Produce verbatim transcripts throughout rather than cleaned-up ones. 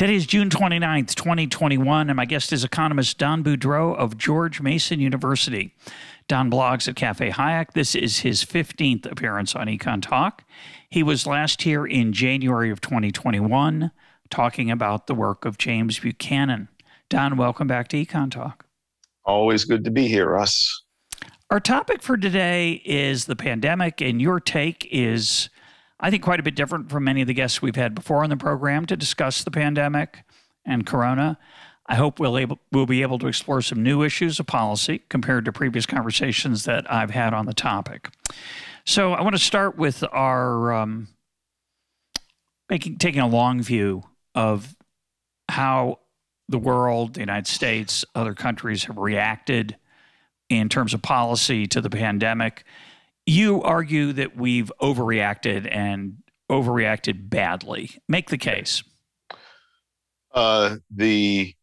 Today is June twenty-ninth, twenty twenty-one, and my guest is economist Don Boudreaux of George Mason University. Don blogs at Cafe Hayek. This is his fifteenth appearance on Econ Talk. He was last here in January of twenty twenty-one talking about the work of James Buchanan. Don, welcome back to Econ Talk. Always good to be here, Russ. Our topic for today is the pandemic, and your take is, I think, quite a bit different from many of the guests we've had before on the program to discuss the pandemic and corona. I hope we'll, able, we'll be able to explore some new issues of policy compared to previous conversations that I've had on the topic. So I want to start with our um, making, taking a long view of how the world, the United States, other countries have reacted in terms of policy to the pandemic. You argue that we've overreacted and overreacted badly. Make the case. Uh, the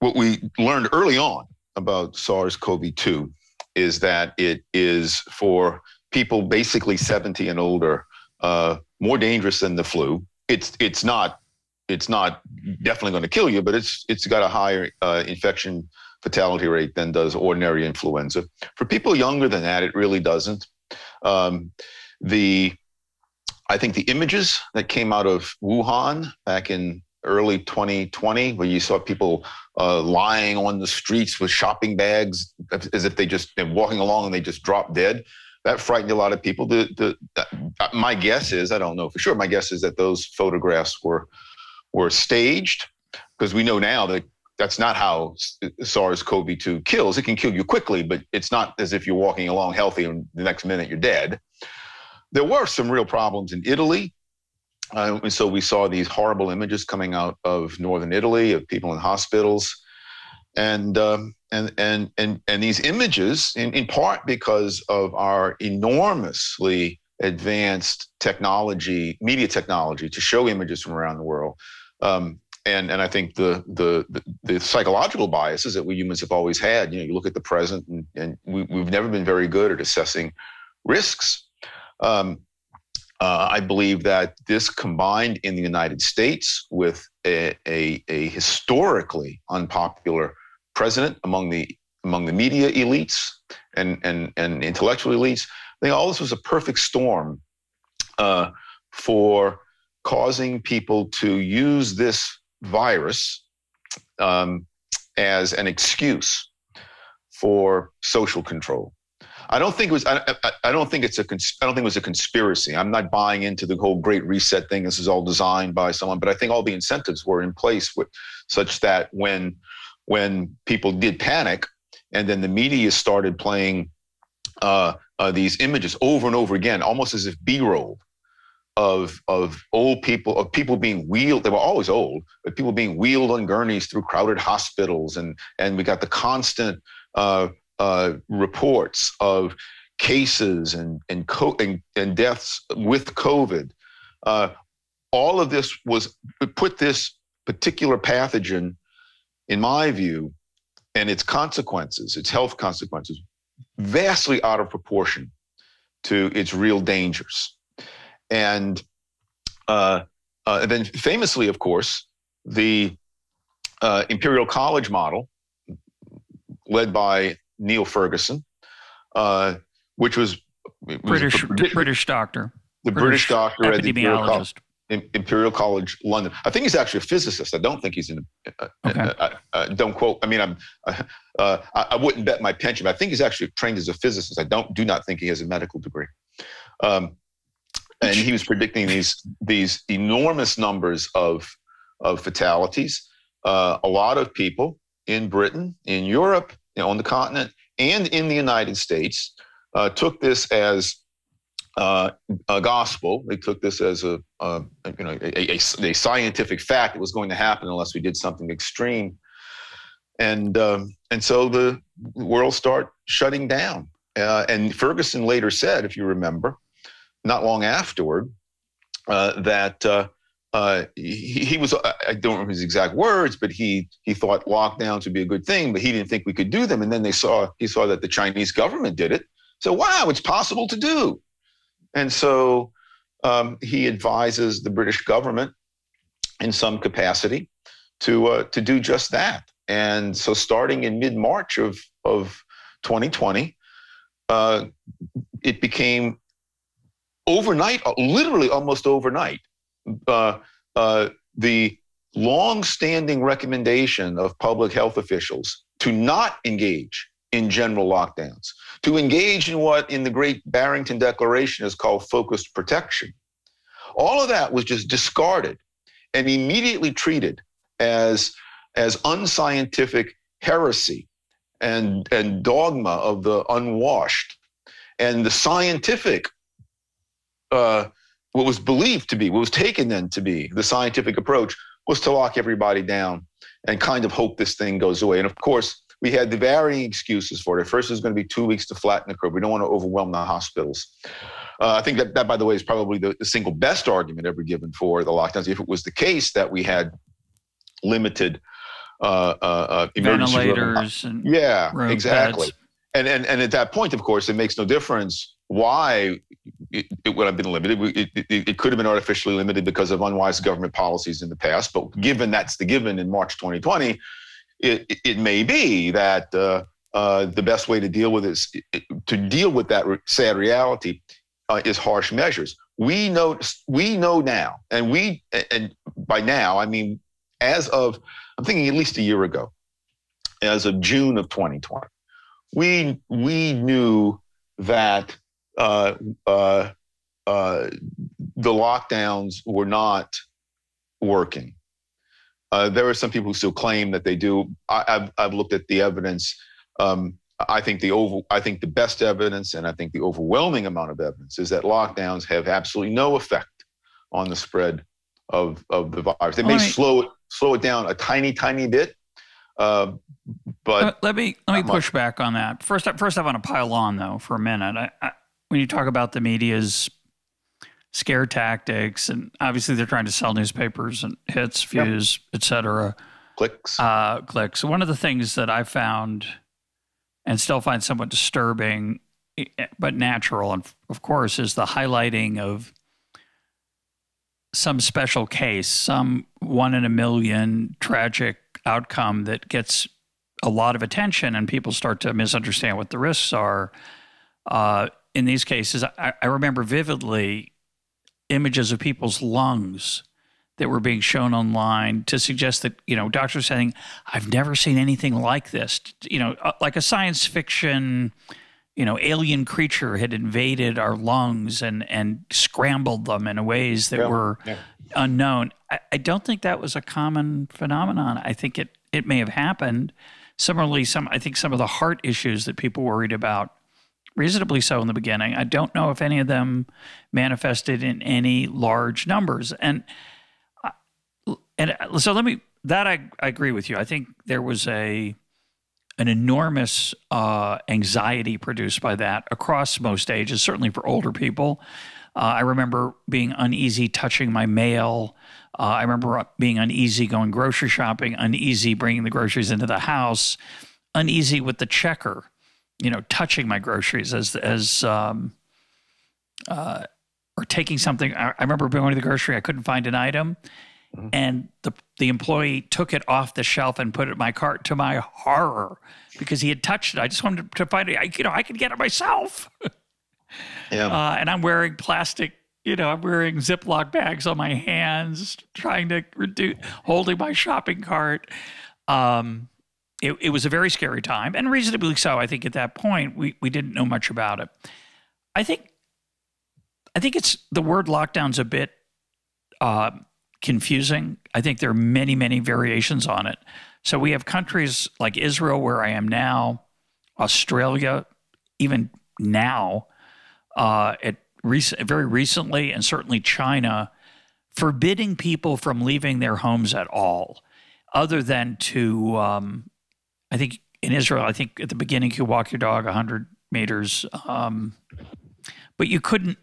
what we learned early on about SARS CoV two is that it is, for people basically seventy and older, uh, more dangerous than the flu. It's it's not it's not definitely going to kill you, but it's it's got a higher uh, infection fatality rate than does ordinary influenza. For people younger than that, it really doesn't. Um, the, I think the images that came out of Wuhan back in early twenty twenty, where you saw people uh, lying on the streets with shopping bags as if they just, they're walking along and they just drop dead, that frightened a lot of people. The, the, the, my guess is, I don't know for sure, my guess is that those photographs were, were staged, because we know now that that's not how SARS CoV two kills. It can kill you quickly, but it's not as if you're walking along healthy and the next minute you're dead. There were some real problems in Italy. Uh, and so we saw these horrible images coming out of northern Italy of people in hospitals. And um, and, and, and and these images, in, in part because of our enormously advanced technology, media technology, to show images from around the world, um, And and I think the, the the psychological biases that we humans have always had, you know, you look at the present and, and we, we've never been very good at assessing risks. Um, uh, I believe that this, combined in the United States with a, a, a historically unpopular president among the among the media elites and, and, and intellectual elites, I think all this was a perfect storm uh, for causing people to use this virus um, as an excuse for social control. I don't think it was. I, I, I don't think it's a. Cons I don't think it was a conspiracy. I'm not buying into the whole Great Reset thing. This is all designed by someone. But I think all the incentives were in place, with, such that when when people did panic, and then the media started playing uh, uh, these images over and over again, almost as if B-roll. Of, of old people, of people being wheeled, they were always old, but people being wheeled on gurneys through crowded hospitals. And, and we got the constant uh, uh, reports of cases and, and, co and, and deaths with COVID. Uh, all of this was, put this particular pathogen, in my view, and its consequences, its health consequences, vastly out of proportion to its real dangers. And, uh, uh, and then famously, of course, the uh, Imperial College model, led by Neil Ferguson, uh, which was, was British a, British doctor, the British, British doctor at the Imperial College, Imperial College London. I think he's actually a physicist. I don't think he's in. Uh, okay. uh, uh, uh, don't quote. I mean, I'm. Uh, uh, I, I wouldn't bet my pension, but I think he's actually trained as a physicist. I don't do not think he has a medical degree. Um, And he was predicting these these enormous numbers of of fatalities. Uh, a lot of people in Britain, in Europe, you know, on the continent, and in the United States uh, took this as uh, a gospel. They took this as a, a you know a, a, a scientific fact that was going to happen unless we did something extreme. And um, and so the world started shutting down. Uh, and Ferguson later said, if you remember, not long afterward, uh, that uh, uh, he, he was, I don't remember his exact words, but he he thought lockdowns would be a good thing, but he didn't think we could do them. And then they saw, he saw that the Chinese government did it. So, wow, it's possible to do. And so um, he advises the British government in some capacity to uh, to do just that. And so starting in mid-March of, of twenty twenty, uh, it became overnight, literally almost overnight, uh, uh, the long-standing recommendation of public health officials to not engage in general lockdowns, to engage in what in the Great Barrington Declaration is called focused protection. All of that was just discarded and immediately treated as, as unscientific heresy and, and dogma of the unwashed. And the scientific, uh, what was believed to be, what was taken then to be the scientific approach, was to lock everybody down and kind of hope this thing goes away. And of course, we had the varying excuses for it. First, it was going to be two weeks to flatten the curve. We don't want to overwhelm the hospitals. Uh, I think that, that, by the way, is probably the, the single best argument ever given for the lockdowns. If it was the case that we had limited uh, uh, emergency ventilators room, and yeah, exactly. Pads. And and and at that point, of course, it makes no difference why it, it would have been limited. It, it, it could have been artificially limited because of unwise government policies in the past. But given that's the given in March twenty twenty, it, it may be that uh, uh, the best way to deal with is to deal with that sad reality uh, is harsh measures. We know we know now, and we and by now I mean as of I'm thinking at least a year ago, as of June of twenty twenty, we we knew that uh, uh, uh, the lockdowns were not working. Uh, there are some people who still claim that they do. I, I've, I've looked at the evidence. Um, I think the over, I think the best evidence, and I think the overwhelming amount of evidence, is that lockdowns have absolutely no effect on the spread of of the virus. They may slow it slow it down a tiny, tiny bit, uh, but uh, let me let me push back on that. First, first I want to pile on though for a minute. I, I, when you talk about the media's scare tactics, and obviously they're trying to sell newspapers and hits, views, yep, et cetera. Clicks. Uh, clicks. One of the things that I found and still find somewhat disturbing, but natural, and of course, is the highlighting of some special case, some one in a million tragic outcome that gets a lot of attention and people start to misunderstand what the risks are. Uh, in these cases, I, I remember vividly images of people's lungs that were being shown online to suggest that, you know, doctors were saying, I've never seen anything like this. You know, like a science fiction, you know, alien creature had invaded our lungs and, and scrambled them in ways that yeah. were yeah. unknown. I, I don't think that was a common phenomenon. I think it, it may have happened. Similarly, some I think some of the heart issues that people worried about, reasonably so in the beginning, I don't know if any of them manifested in any large numbers. And and so let me – that I, I agree with you. I think there was a an enormous uh, anxiety produced by that across most ages, certainly for older people. Uh, I remember being uneasy touching my mail. Uh, I remember being uneasy going grocery shopping, uneasy bringing the groceries into the house, uneasy with the checker. You know, touching my groceries as as um, uh, or taking something. I, I remember going to the grocery. I couldn't find an item, mm-hmm. and the the employee took it off the shelf and put it in my cart. To my horror, because he had touched it. I just wanted to find it. I, you know, I could get it myself. yeah. Uh, and I'm wearing plastic. You know, I'm wearing Ziploc bags on my hands, trying to reduce holding my shopping cart. Um, It, it was a very scary time, and reasonably so. I think at that point, we, we didn't know much about it. I think I think it's the word lockdown's a bit uh, confusing. I think there are many, many variations on it. So we have countries like Israel, where I am now, Australia, even now, uh, at rec- very recently, and certainly China, forbidding people from leaving their homes at all, other than to um, – I think in Israel, I think at the beginning you walk your dog one hundred meters, um, but you couldn't,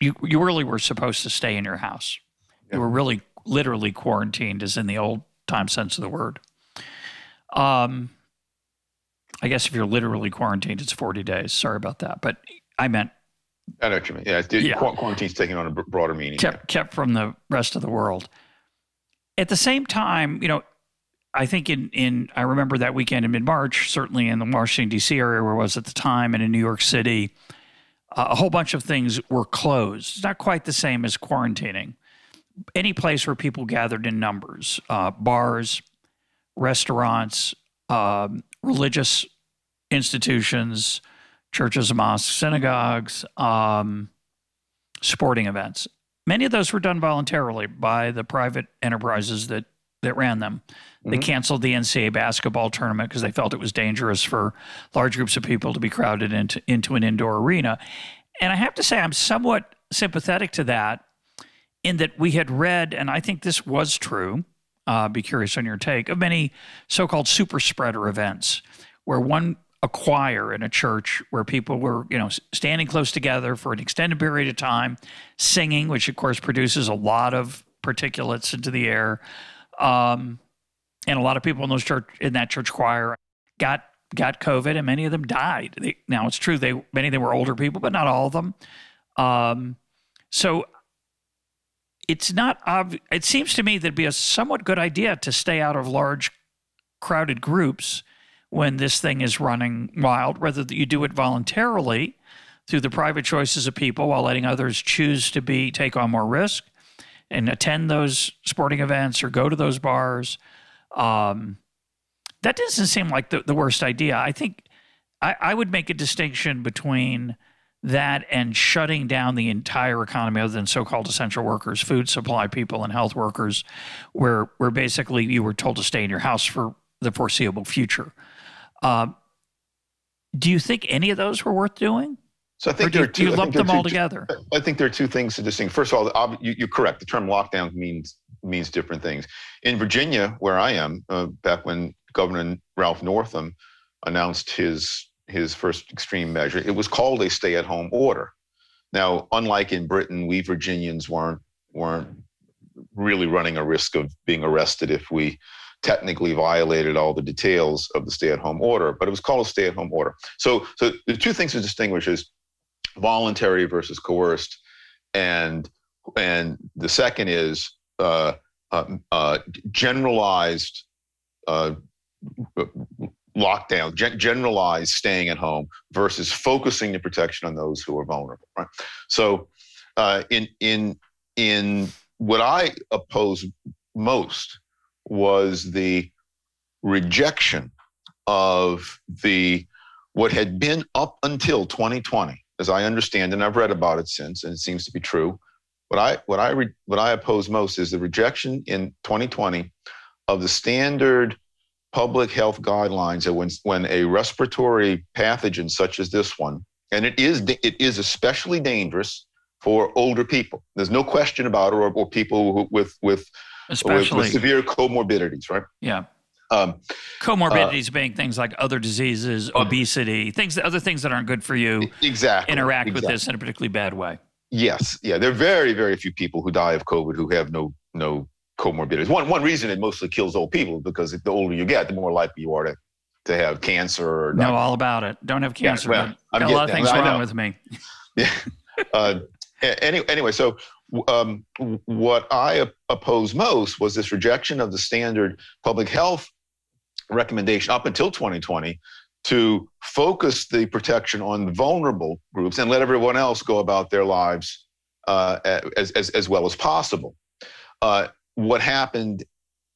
you, you really were supposed to stay in your house. Yeah. You were really literally quarantined, as in the old time sense of the word. Um, I guess if you're literally quarantined, it's forty days. Sorry about that. But I meant. I know what you mean. Yeah, yeah. Quarantine's taking on a broader meaning. Kept, yeah. kept from the rest of the world. At the same time, you know, I think in, in I remember that weekend in mid-March, certainly in the Washington, D C area where I was at the time and in New York City, uh, a whole bunch of things were closed. It's not quite the same as quarantining. Any place where people gathered in numbers, uh, bars, restaurants, uh, religious institutions, churches, mosques, synagogues, um, sporting events. Many of those were done voluntarily by the private enterprises that that ran them. Mm-hmm. They canceled the N C A A basketball tournament because they felt it was dangerous for large groups of people to be crowded into, into an indoor arena. And I have to say, I'm somewhat sympathetic to that in that we had read, and I think this was true, uh, be curious on your take, of many so-called super spreader events where one, a choir in a church where people were, you know, standing close together for an extended period of time, singing, which of course produces a lot of particulates into the air. Um, and a lot of people in those church in that church choir got got COVID, and many of them died. They, now it's true they many of them were older people, but not all of them. Um, so it's not obvious. It seems to me that'd be a somewhat good idea to stay out of large, crowded groups when this thing is running wild, rather that you do it voluntarily through the private choices of people while letting others choose to be take on more risk and attend those sporting events or go to those bars. Um, that doesn't seem like the, the worst idea. I think I, I would make a distinction between that and shutting down the entire economy other than so-called essential workers, food supply people and health workers, where, where basically you were told to stay in your house for the foreseeable future. Uh, do you think any of those were worth doing? So I think there are two. Do you lump them all together? I think there are two things to distinguish. First of all, you, you're correct. The term lockdown means means different things. In Virginia, where I am, uh, back when Governor Ralph Northam announced his his first extreme measure, it was called a stay-at-home order. Now, unlike in Britain, we Virginians weren't weren't really running a risk of being arrested if we technically violated all the details of the stay-at-home order. But it was called a stay-at-home order. So, so the two things to distinguish is voluntary versus coerced, and and the second is uh, uh, uh, generalized uh, lockdown, gen generalized staying at home versus focusing the protection on those who are vulnerable. Right. So, uh, in in in what I opposed most was the rejection of the what had been up until twenty twenty. As I understand, and I've read about it since, and it seems to be true. What I what I re, what I oppose most is the rejection in twenty twenty of the standard public health guidelines that when when a respiratory pathogen such as this one, and it is it is especially dangerous for older people. There's no question about it, or, or people who, with with, with with severe comorbidities, right? Yeah. Um, comorbidities uh, being things like other diseases, obesity, things, other things that aren't good for you. Exactly. Interact exactly. with this in a particularly bad way. Yes. Yeah. There are very, very few people who die of COVID who have no no comorbidities. One one reason it mostly kills old people because if the older you get, the more likely you are to to have cancer. Or know all about it. Don't have cancer. Yeah, well, but got a lot of things that. wrong with me. Yeah. uh, anyway, anyway, so. Um, what I opposed most was this rejection of the standard public health recommendation up until twenty twenty to focus the protection on the vulnerable groups and let everyone else go about their lives uh, as, as, as well as possible. Uh, what happened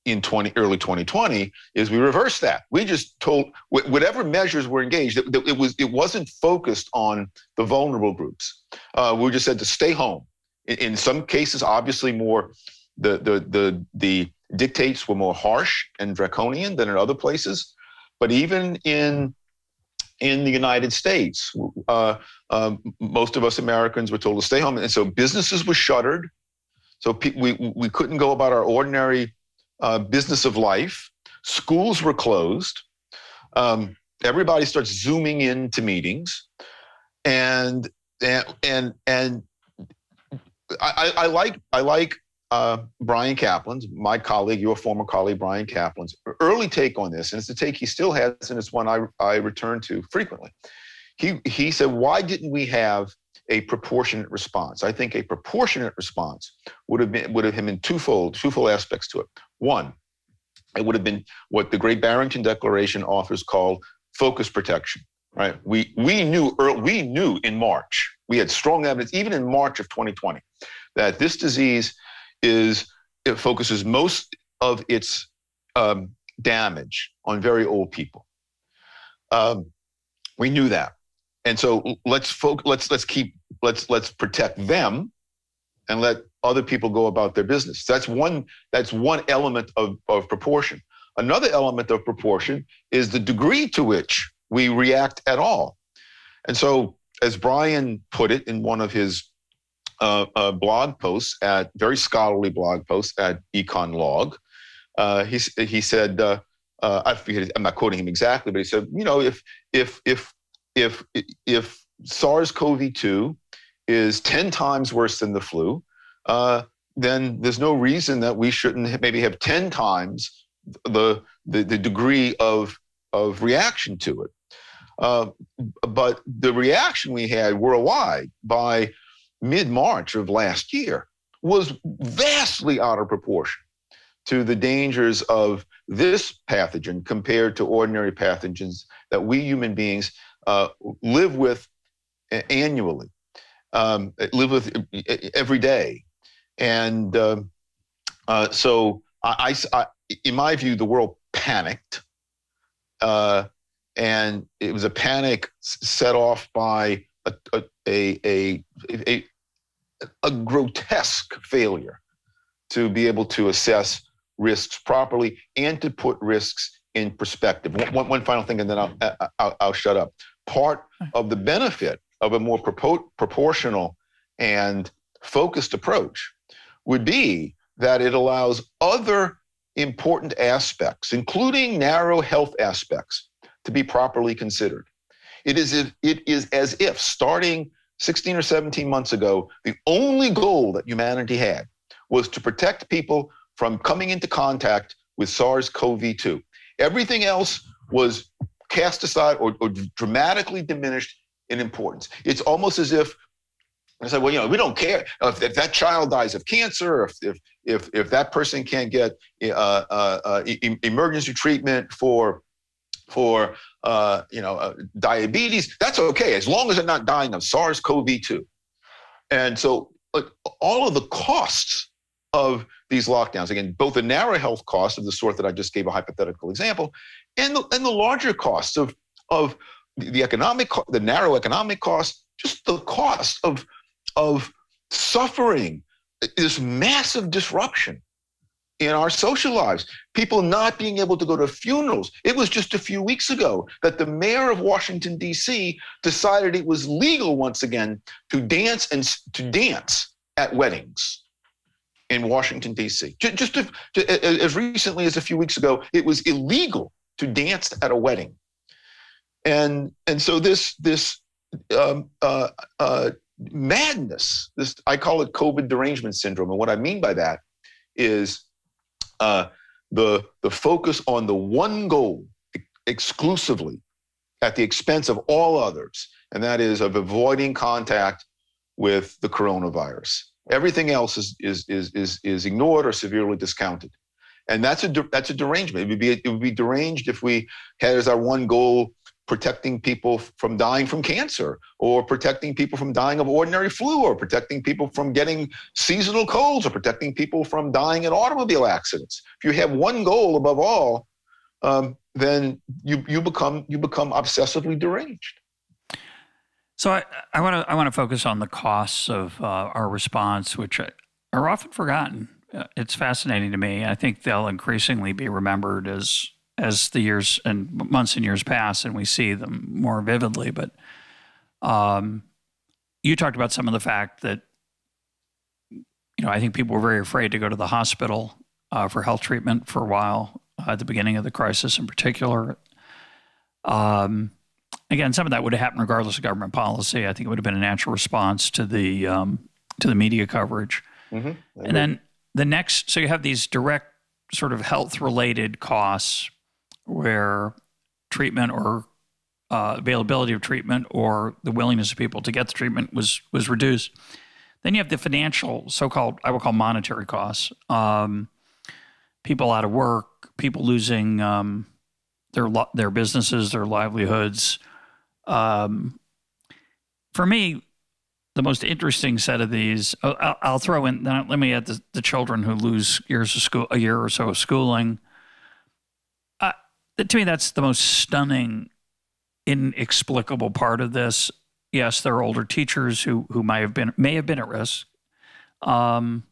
in early twenty twenty is we reversed that. We just told whatever measures were engaged, that, that it, was, it wasn't focused on the vulnerable groups. Uh, we just said to stay home. In some cases, obviously, more the, the the the dictates were more harsh and draconian than in other places. But even in in the United States, uh, uh, most of us Americans were told to stay home, and so businesses were shuttered. So pe we we couldn't go about our ordinary uh, business of life. Schools were closed. Um, everybody starts zooming into meetings, and and and and. I, I like I like uh, Brian Kaplan's, my colleague, your former colleague, Brian Kaplan's early take on this, and it's a take he still has, and it's one I I return to frequently. He he said, why didn't we have a proportionate response? I think a proportionate response would have been would have been twofold, twofold aspects to it. One, it would have been what the Great Barrington Declaration authors call focus protection. Right? We we knew early, we knew in March, we had strong evidence, even in March of twenty twenty, that this disease is it focuses most of its um, damage on very old people. Um, we knew that, and so let's fo- let's let's keep let's let's protect them, and let other people go about their business. That's one. That's one element of of proportion. Another element of proportion is the degree to which we react at all. And so, as Brian put it in one of his uh, uh, blog posts, at very scholarly blog posts at EconLog, uh, he he said, uh, uh, I forget, I'm not quoting him exactly, but he said, you know, if if if if if SARS-CoV two is ten times worse than the flu, uh, then there's no reason that we shouldn't maybe have ten times the the, the degree of of reaction to it. Uh, but the reaction we had worldwide by mid-March of last year was vastly out of proportion to the dangers of this pathogen compared to ordinary pathogens that we human beings uh, live with annually, um, live with every day. And uh, uh, so I, I, in my view, the world panicked. Uh, and it was a panic set off by a a, a a a grotesque failure to be able to assess risks properly and to put risks in perspective. One, one final thing, and then I'll, I'll, I'll shut up. Part of the benefit of a more propo- proportional and focused approach would be that it allows other important aspects, including narrow health aspects, to be properly considered. It is, if, it is as if, starting sixteen or seventeen months ago, the only goal that humanity had was to protect people from coming into contact with SARS-CoV two. Everything else was cast aside or, or dramatically diminished in importance. It's almost as if I said, well, you know, we don't care if, if that child dies of cancer, if if if, if that person can't get uh, uh, uh, e- emergency treatment for for uh, you know uh, diabetes. That's okay as long as they're not dying of SARS-CoV two. And so uh, all of the costs of these lockdowns, again, both the narrow health costs of the sort that I just gave a hypothetical example, and the, and the larger costs of of the economic, the narrow economic costs, just the cost of of suffering, this massive disruption in our social lives, people not being able to go to funerals. It was just a few weeks ago that the mayor of Washington, D C decided it was legal once again to dance and to dance at weddings in Washington, D C. Just to, to, as recently as a few weeks ago, it was illegal to dance at a wedding. And, and so this, this um, uh, uh, madness. This, I call it COVID derangement syndrome. And what I mean by that is uh, the, the focus on the one goal exclusively at the expense of all others, and that is of avoiding contact with the coronavirus. Everything else is is is is, is ignored or severely discounted. And that's a that's a derangement. It would be it would be deranged if we had as our one goal protecting people from dying from cancer, or protecting people from dying of ordinary flu, or protecting people from getting seasonal colds, or protecting people from dying in automobile accidents. If you have one goal above all, um, then you you become you become obsessively deranged. So I I want to I want to focus on the costs of uh, our response, which are often forgotten. It's fascinating to me. I think they'll increasingly be remembered as. as the years and months and years pass and we see them more vividly. But um, you talked about some of the fact that, you know, I think people were very afraid to go to the hospital uh, for health treatment for a while uh, at the beginning of the crisis in particular. Um, again, some of that would have happened regardless of government policy. I think it would have been a natural response to the, um, to the media coverage. Mm-hmm. And then the next, so you have these direct sort of health-related costs, where treatment or uh, availability of treatment or the willingness of people to get the treatment was was reduced. Then you have the financial, so-called, I will call monetary costs, um, people out of work, people losing um, their their businesses, their livelihoods. Um, for me, the most interesting set of these, I'll, I'll throw in. Let me add the, the children who lose years of school, a year or so of schooling. Uh, to me, that's the most stunning, inexplicable part of this. Yes, there are older teachers who who might have been may have been at risk. Um,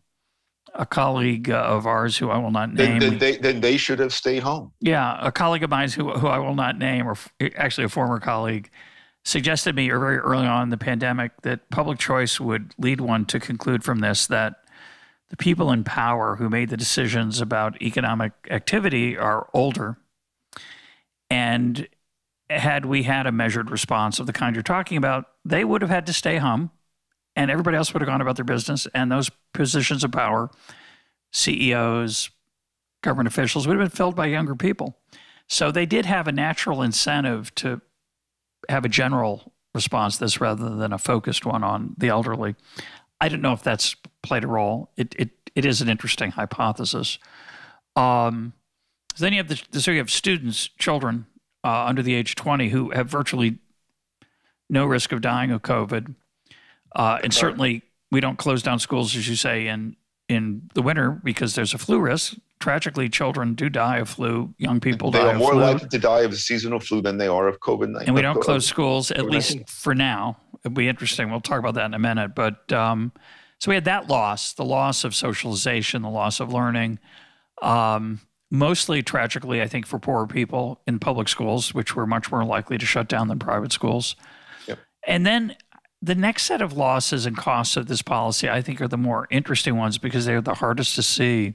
a colleague of ours who I will not name. Then, then, they, then they should have stayed home. Yeah, a colleague of mine who, who I will not name, or actually a former colleague, suggested me very early on in the pandemic that public choice would lead one to conclude from this that the people in power who made the decisions about economic activity are older. And had we had a measured response of the kind you're talking about, they would have had to stay home. And everybody else would have gone about their business, and those positions of power, C E Os, government officials, would have been filled by younger people. So they did have a natural incentive to have a general response to this rather than a focused one on the elderly. I don't know if that's played a role. It it it is an interesting hypothesis. Um, so then you have the so you have students, children uh, under the age of twenty who have virtually no risk of dying of COVID. Uh, and certainly we don't close down schools, as you say, in, in the winter because there's a flu risk. Tragically, children do die of flu. Young people die of flu. They are more likely to die of a seasonal flu than they are of COVID nineteen. And we don't close schools, at least for now. It'll be interesting. We'll talk about that in a minute. But um, so we had that loss, the loss of socialization, the loss of learning, um, mostly tragically, I think, for poorer people in public schools, which were much more likely to shut down than private schools. Yep. And then the next set of losses and costs of this policy, I think, are the more interesting ones because they're the hardest to see.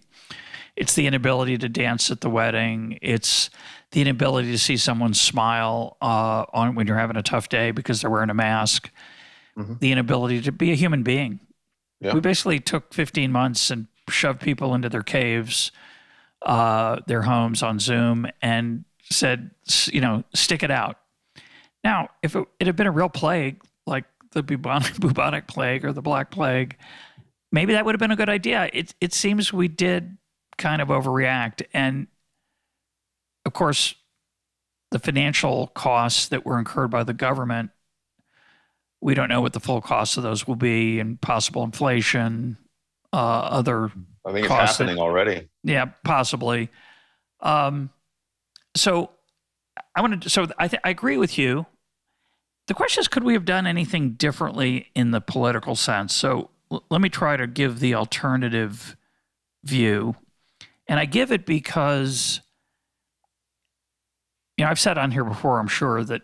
It's the inability to dance at the wedding. It's the inability to see someone smile uh, on when you're having a tough day because they're wearing a mask. Mm-hmm. The inability to be a human being. Yeah. We basically took fifteen months and shoved people into their caves, uh, their homes on Zoom, and said, you know, stick it out. Now, if it, it had been a real plague, like the bubonic, bubonic plague or the Black Plague, maybe that would have been a good idea. It, it seems we did kind of overreact. And of course, the financial costs that were incurred by the government, we don't know what the full cost of those will be and possible inflation, uh, other I think it's happening that, already. Yeah, possibly. Um, so I wanted to, so I, th I agree with you. The question is, could we have done anything differently in the political sense? So l let me try to give the alternative view. And I give it because, you know, I've said on here before, I'm sure, that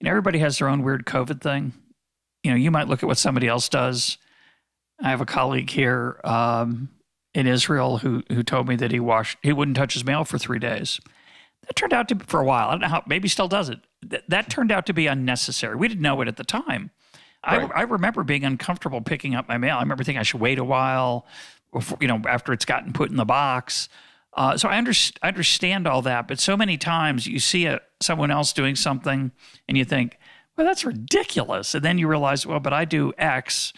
you know, everybody has their own weird COVID thing. You know, you might look at what somebody else does. I have a colleague here um, in Israel who who told me that he washed, he wouldn't touch his mail for three days. That turned out to be, for a while, I don't know how, maybe still does it. Th that turned out to be unnecessary. We didn't know it at the time. Right. I, I remember being uncomfortable picking up my mail. I remember thinking I should wait a while, before, you know, after it's gotten put in the box. Uh, so I, under, I understand all that, but so many times you see a, someone else doing something and you think, well, that's ridiculous. And then you realize, well, but I do X,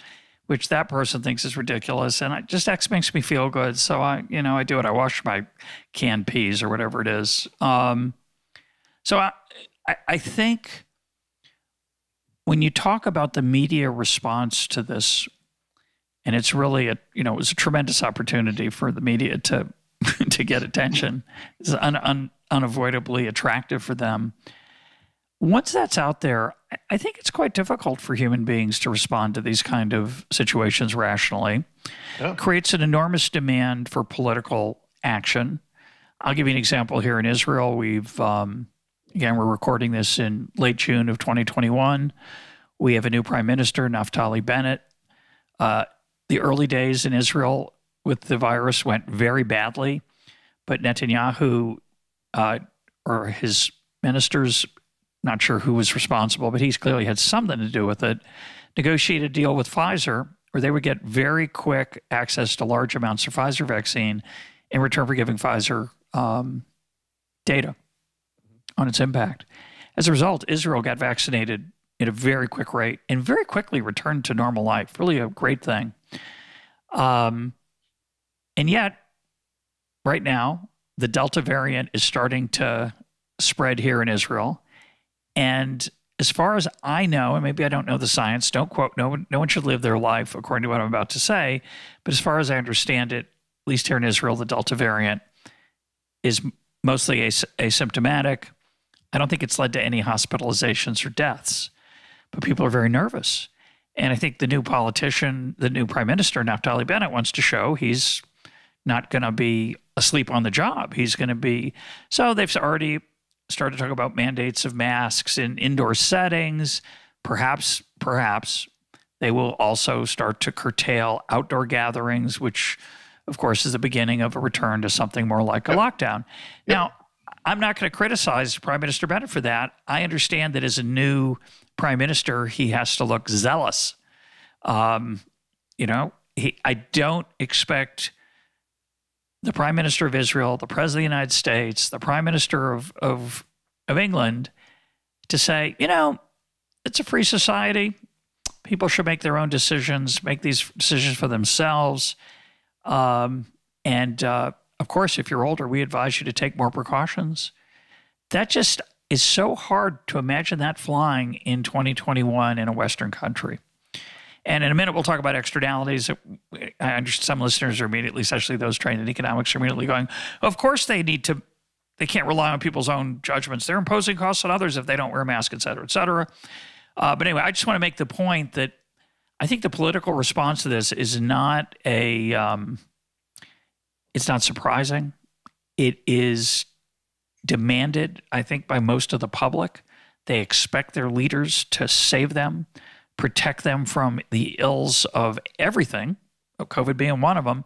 which that person thinks is ridiculous, and I, just X makes me feel good. So I, you know, I do it. I wash my canned peas or whatever it is. Um, so I, I, I think when you talk about the media response to this, and it's really a, you know, it was a tremendous opportunity for the media to to get attention. It's un, un, unavoidably attractive for them. Once that's out there, I think it's quite difficult for human beings to respond to these kind of situations rationally. Yeah. It creates an enormous demand for political action. I'll give you an example here in Israel. We've, um, again, we're recording this in late June of twenty twenty-one. We have a new prime minister, Naftali Bennett. Uh, the early days in Israel with the virus went very badly, but Netanyahu uh, or his ministers, not sure who was responsible, but he's clearly had something to do with it, negotiated a deal with Pfizer where they would get very quick access to large amounts of Pfizer vaccine in return for giving Pfizer um, data on its impact. As a result, Israel got vaccinated at a very quick rate and very quickly returned to normal life. Really a great thing. Um, and yet, right now, the Delta variant is starting to spread here in Israel. And as far as I know, and maybe I don't know the science, don't quote, no one, no one should live their life according to what I'm about to say. But as far as I understand it, at least here in Israel, the Delta variant is mostly as asymptomatic. I don't think it's led to any hospitalizations or deaths, but people are very nervous. And I think the new politician, the new prime minister, Naftali Bennett, wants to show he's not going to be asleep on the job. He's going to be – so they've already started talking about mandates of masks in indoor settings. Perhaps, perhaps they will also start to curtail outdoor gatherings, which, of course, is the beginning of a return to something more like a yep. lockdown. Yep. Now, I'm not going to criticize Prime Minister Bennett for that. I understand that as a new prime minister, he has to look zealous. Um, you know, he, I don't expect the prime minister of Israel, the president of the United States, the prime minister of, of, of England to say, you know, it's a free society. People should make their own decisions, make these decisions for themselves. Um, and, uh, Of course, if you're older, we advise you to take more precautions. That just is so hard to imagine that flying in twenty twenty-one in a Western country. And in a minute, we'll talk about externalities. I understand some listeners are immediately, especially those trained in economics, are immediately going, of course they need to, they can't rely on people's own judgments. They're imposing costs on others if they don't wear a mask, et cetera, et cetera. Uh, but anyway, I just want to make the point that I think the political response to this is not a um, – it's not surprising. It is demanded, I think, by most of the public. They expect their leaders to save them, protect them from the ills of everything, COVID being one of them.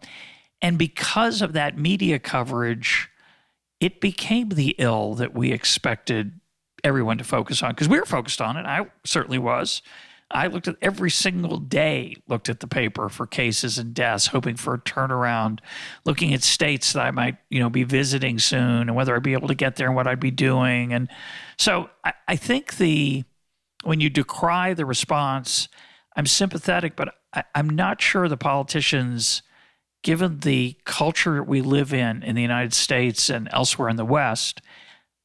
And because of that media coverage, it became the ill that we expected everyone to focus on, because we were focused on it. I certainly was. I looked at every single day, looked at the paper for cases and deaths, hoping for a turnaround, looking at states that I might, you know, be visiting soon and whether I'd be able to get there and what I'd be doing. And so I, I think the when you decry the response, I'm sympathetic, but I, I'm not sure the politicians, given the culture we live in in the United States and elsewhere in the West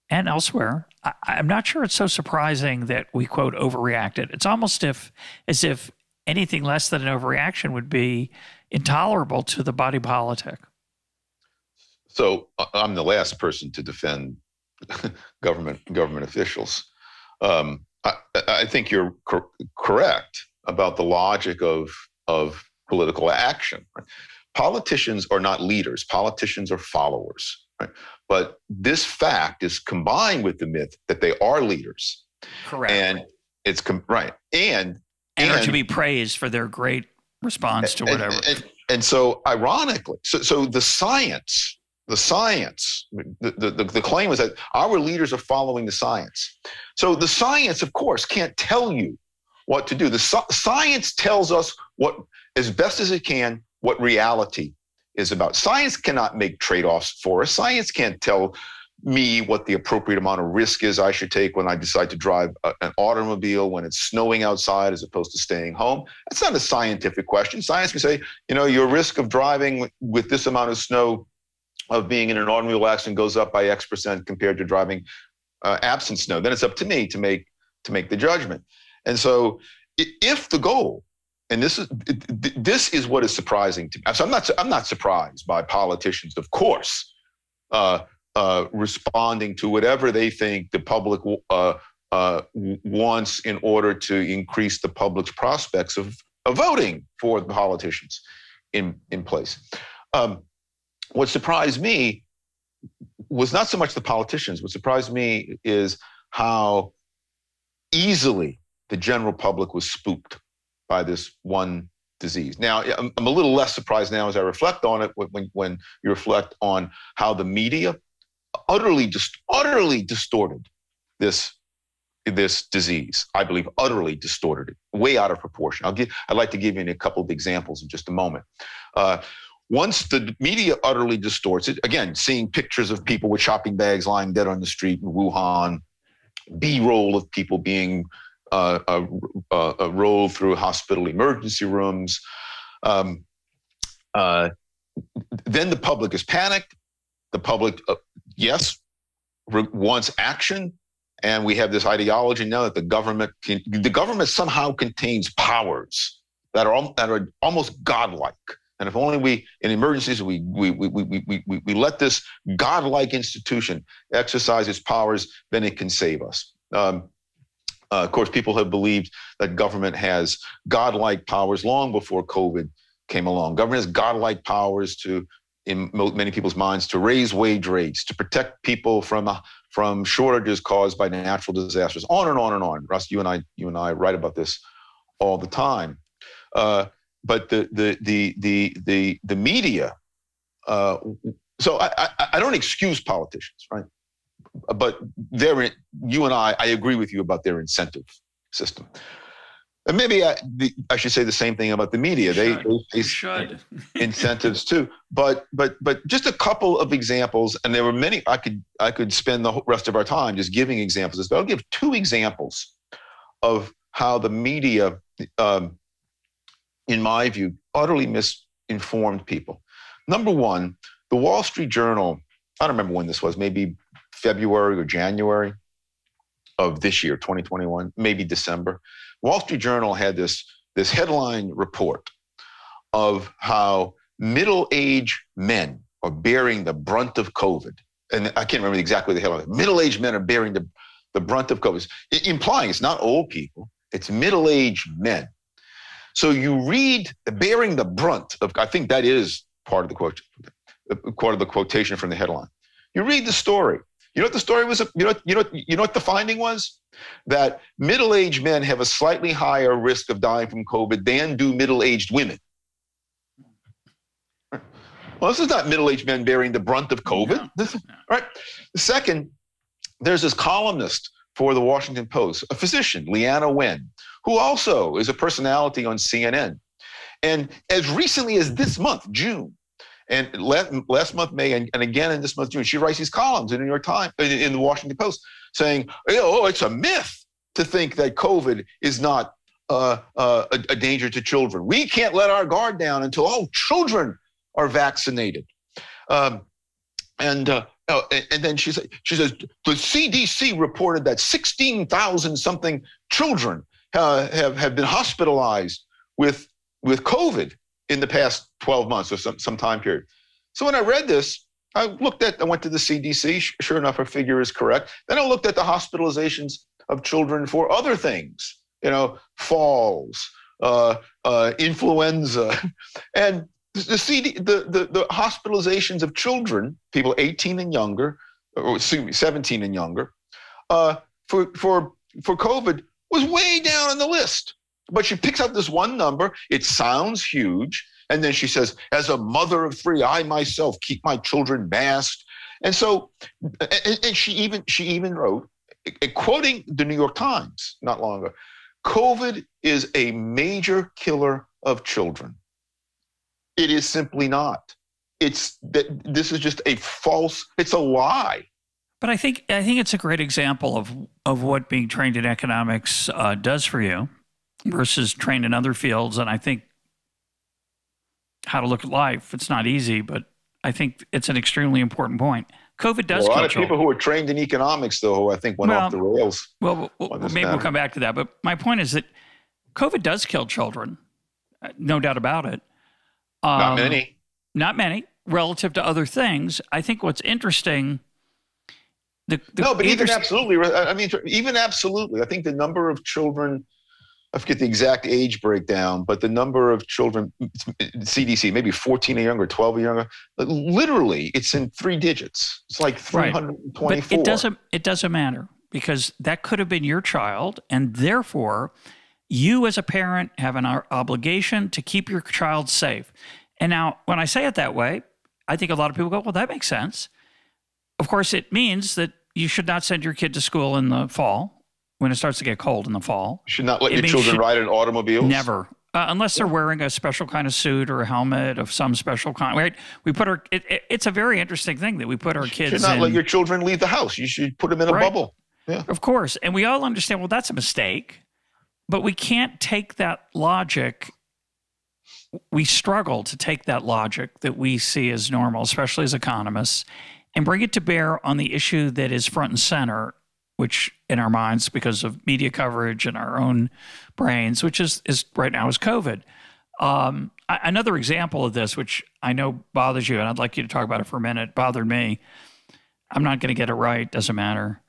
and elsewhere, I, I'm not sure it's so surprising that we, quote, overreacted. It's almost if, as if anything less than an overreaction would be intolerable to the body politic. So I'm the last person to defend government government officials. Um, I, I think you're cor correct about the logic of, of political action. Right? Politicians are not leaders. Politicians are followers. Right. But this fact is combined with the myth that they are leaders. Correct. And it's com right. And, and, and are to be praised for their great response to whatever. And, and, and so ironically, so, so the science, the science, the, the, the claim was that our leaders are following the science. So the science, of course, can't tell you what to do. The so science tells us what, as best as it can, what reality is. is about. Science cannot make trade-offs for us. Science can't tell me what the appropriate amount of risk is I should take when I decide to drive a, an automobile when it's snowing outside as opposed to staying home. That's not a scientific question. Science can say, you know, your risk of driving with this amount of snow of being in an automobile accident goes up by X percent compared to driving uh, absent snow. Then it's up to me to make, to make the judgment. And so if the goal And this is this is what is surprising to me. So I'm not I'm not surprised by politicians, of course, uh, uh, responding to whatever they think the public uh, uh, wants in order to increase the public's prospects of, of voting for the politicians in in place. Um, what surprised me was not so much the politicians. What surprised me is how easily the general public was spooked by this one disease. Now, I'm, I'm a little less surprised now as I reflect on it when, when you reflect on how the media utterly just utterly distorted this this disease. I believe utterly distorted it, way out of proportion. I'll give, I'd like to give you a couple of examples in just a moment. Uh, once the media utterly distorts it, again, seeing pictures of people with shopping bags lying dead on the street in Wuhan, B-roll of people being Uh, a, a, a roll through hospital emergency rooms. Um, uh, then the public is panicked. the public, uh, yes, re- wants action. And we have this ideology now that the government can, the government somehow contains powers that are al- that are almost godlike. And if only we, in emergencies, we we we we we we, we let this godlike institution exercise its powers, then it can save us. Um, uh, of course, people have believed that government has godlike powers long before COVID came along. Government has godlike powers to, in many people's minds, to raise wage rates, to protect people from uh, from shortages caused by natural disasters, on and on and on. Russ, you and I, you and I write about this all the time. Uh, but the the the the the, the media. Uh, so I, I I don't excuse politicians, right? But they're, you and I, I agree with you about their incentive system. And maybe I, the, I should say the same thing about the media. They, they should incentives too. But but but just a couple of examples, and there were many. I could I could spend the rest of our time just giving examples. But I'll give two examples of how the media, um, in my view, utterly misinformed people. Number one, the Wall Street Journal. I don't remember when this was. Maybe February or January of this year, twenty twenty-one. Maybe December. Wall Street Journal had this, this headline report of how middle-aged men are bearing the brunt of COVID. And I can't remember exactly the headline. Middle-aged men are bearing the, the brunt of COVID. It, implying it's not old people, it's middle-aged men. So you read the bearing the brunt of, I think that is part of the quote, part of the quotation from the headline. You read the story. You know what the story was? You know, you know, you know what the finding was? That middle-aged men have a slightly higher risk of dying from COVID than do middle-aged women. Well, this is not middle-aged men bearing the brunt of COVID. No, this is, no. Right? Second, there's this columnist for the Washington Post, a physician, Leanna Wen, who also is a personality on C N N. And as recently as this month, June, and last month, May, and again in this month, June, she writes these columns in the New York Times, in the Washington Post, saying, oh, it's a myth to think that COVID is not uh, uh, a, a danger to children. We can't let our guard down until all children are vaccinated. Um, and uh, oh, and then she, say, she says, the C D C reported that sixteen thousand something children uh, have, have been hospitalized with, with COVID in the past twelve months or some, some time period. So when I read this, I looked at, I went to the C D C, sure enough, her figure is correct. Then I looked at the hospitalizations of children for other things, you know, falls, uh, uh, influenza. And the, CD, the, the, the hospitalizations of children, people eighteen and younger, or excuse me, seventeen and younger, uh, for, for, for COVID was way down on the list. But she picks out this one number. It sounds huge. And then she says, as a mother of three, I myself keep my children masked. And so, and, and she even she even wrote, quoting the New York Times not long ago, COVID is a major killer of children. It is simply not. It's this is just a false, it's a lie. But I think I think it's a great example of, of what being trained in economics uh, does for you versus trained in other fields. And I think how to look at life, it's not easy, but I think it's an extremely important point. COVID does well, a lot of children. People who are trained in economics, though, who I think went well, off the rails. Well, well maybe matter. We'll come back to that. But my point is that COVID does kill children, no doubt about it. Um, not many. Not many, relative to other things. I think what's interesting... The, the no, but even absolutely. I mean, even absolutely. I think the number of children... I forget the exact age breakdown, but the number of children, C D C, maybe fourteen or younger, twelve or younger, literally it's in three digits. It's like three hundred twenty-four. Right. But it doesn't, it doesn't matter because that could have been your child. And therefore, you as a parent have an obligation to keep your child safe. And now when I say it that way, I think a lot of people go, well, that makes sense. Of course, it means that you should not send your kid to school in the fall. When it starts to get cold in the fall. You should not let your children ride in automobiles? Never. Uh, unless they're wearing a special kind of suit or a helmet of some special kind. Right? We put our, it, it, it's a very interesting thing that we put our kids in. You should not let your children leave the house. You should put them in a bubble. Yeah. Of course. And we all understand, well, that's a mistake. But we can't take that logic. We struggle to take that logic that we see as normal, especially as economists, and bring it to bear on the issue that is front and center, which in our minds, because of media coverage and our own brains, which is, is right now is COVID. Um, I, another example of this, which I know bothers you, and I'd like you to talk about it for a minute, bothered me. I'm not going to get it right. Doesn't matter.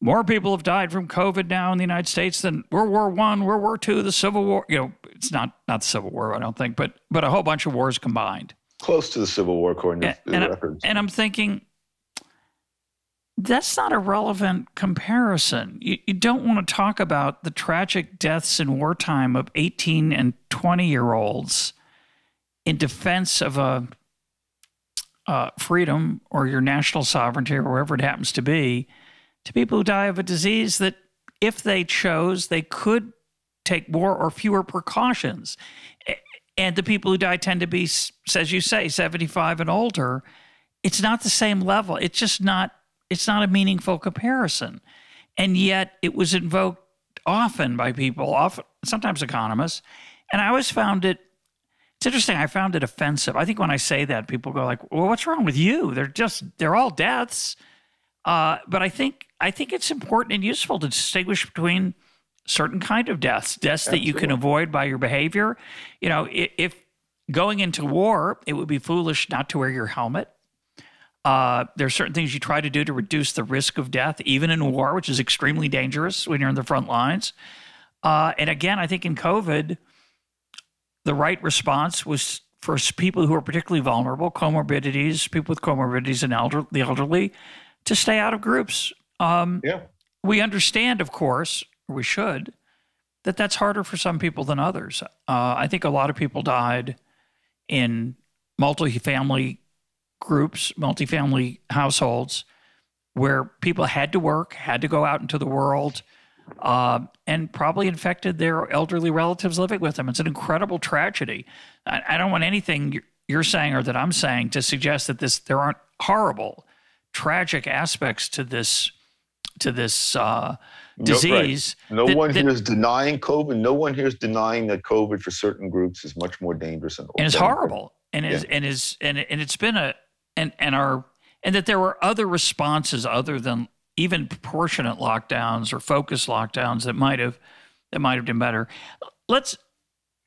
More people have died from COVID now in the United States than World War One, World War Two, the Civil War. You know, it's not not the Civil War, I don't think, but but a whole bunch of wars combined. Close to the Civil War, according to the records. And I'm thinking, that's not a relevant comparison. You, you don't want to talk about the tragic deaths in wartime of eighteen and twenty-year-olds in defense of a uh, freedom or your national sovereignty or wherever it happens to be, to people who die of a disease that, if they chose, they could take more or fewer precautions. And the people who die tend to be, as you say, seventy-five and older. It's not the same level. It's just not, it's not a meaningful comparison. And yet it was invoked often by people, often sometimes economists. And I always found it, it's interesting, I found it offensive. I think when I say that, people go like, well, what's wrong with you? They're just, they're all deaths. Uh, but I think I think it's important and useful to distinguish between certain kind of deaths, deaths Absolutely. that you can avoid by your behavior. You know, if, if going into war, it would be foolish not to wear your helmet. Uh, there are certain things you try to do to reduce the risk of death, even in war, which is extremely dangerous when you're in the front lines. Uh, and again, I think in COVID, the right response was for people who are particularly vulnerable, comorbidities, people with comorbidities and elder, the elderly, to stay out of groups. Um, yeah. We understand, of course, or we should, that that's harder for some people than others. Uh, I think a lot of people died in multifamily groups, multifamily households, where people had to work, had to go out into the world, uh, and probably infected their elderly relatives living with them. It's an incredible tragedy. I, I don't want anything you're saying or that I'm saying to suggest that this there aren't horrible, tragic aspects to this to this uh, disease. No, right. no that, one that, here is denying COVID. No one here is denying that COVID for certain groups is much more dangerous and, and it's horrible. And is yeah. and is and and it's been a and and our and that there were other responses other than even proportionate lockdowns or focused lockdowns that might have that might have done better. Let's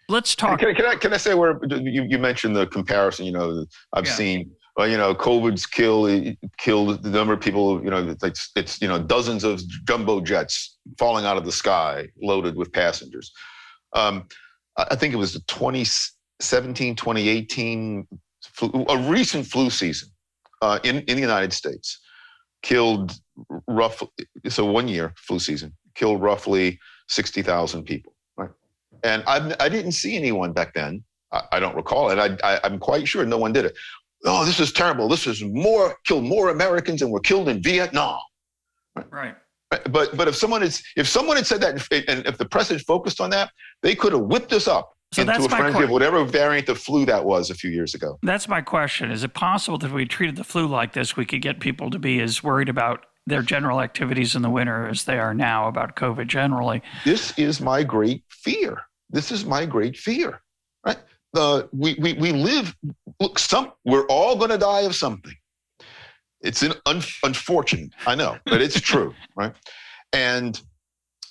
let's talk. Can, can I can I say where you, you mentioned the comparison? You know, I've yeah. seen. Well, you know, COVID's kill killed the number of people. You know, it's, it's you know dozens of jumbo jets falling out of the sky, loaded with passengers. Um, I think it was the twenty seventeen, twenty eighteen, flu, a recent flu season uh, in in the United States killed roughly. So one year flu season killed roughly sixty thousand people. Right, and I I didn't see anyone back then. I, I don't recall it. I, I I'm quite sure no one did it. Oh, this is terrible. This is more killed more Americans than were killed in Vietnam. Right. right. But but if someone is if someone had said that and if the press had focused on that, they could have whipped this up so into a frenzy of whatever variant of flu that was a few years ago. That's my question. Is it possible that if we treated the flu like this, we could get people to be as worried about their general activities in the winter as they are now about COVID generally? This is my great fear. This is my great fear. Right. Uh, we, we, we live, look, some, we're all going to die of something. It's an un, unfortunate, I know, but it's true, right? And,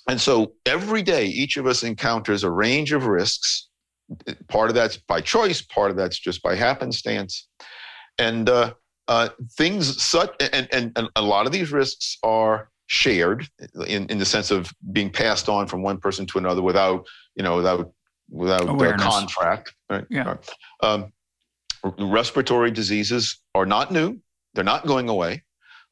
and so every day, each of us encounters a range of risks. Part of that's by choice, part of that's just by happenstance. And uh, uh, things such, and, and, and a lot of these risks are shared in, in the sense of being passed on from one person to another without, you know, without, without a contract. Right? Yeah. Um, respiratory diseases are not new. They're not going away.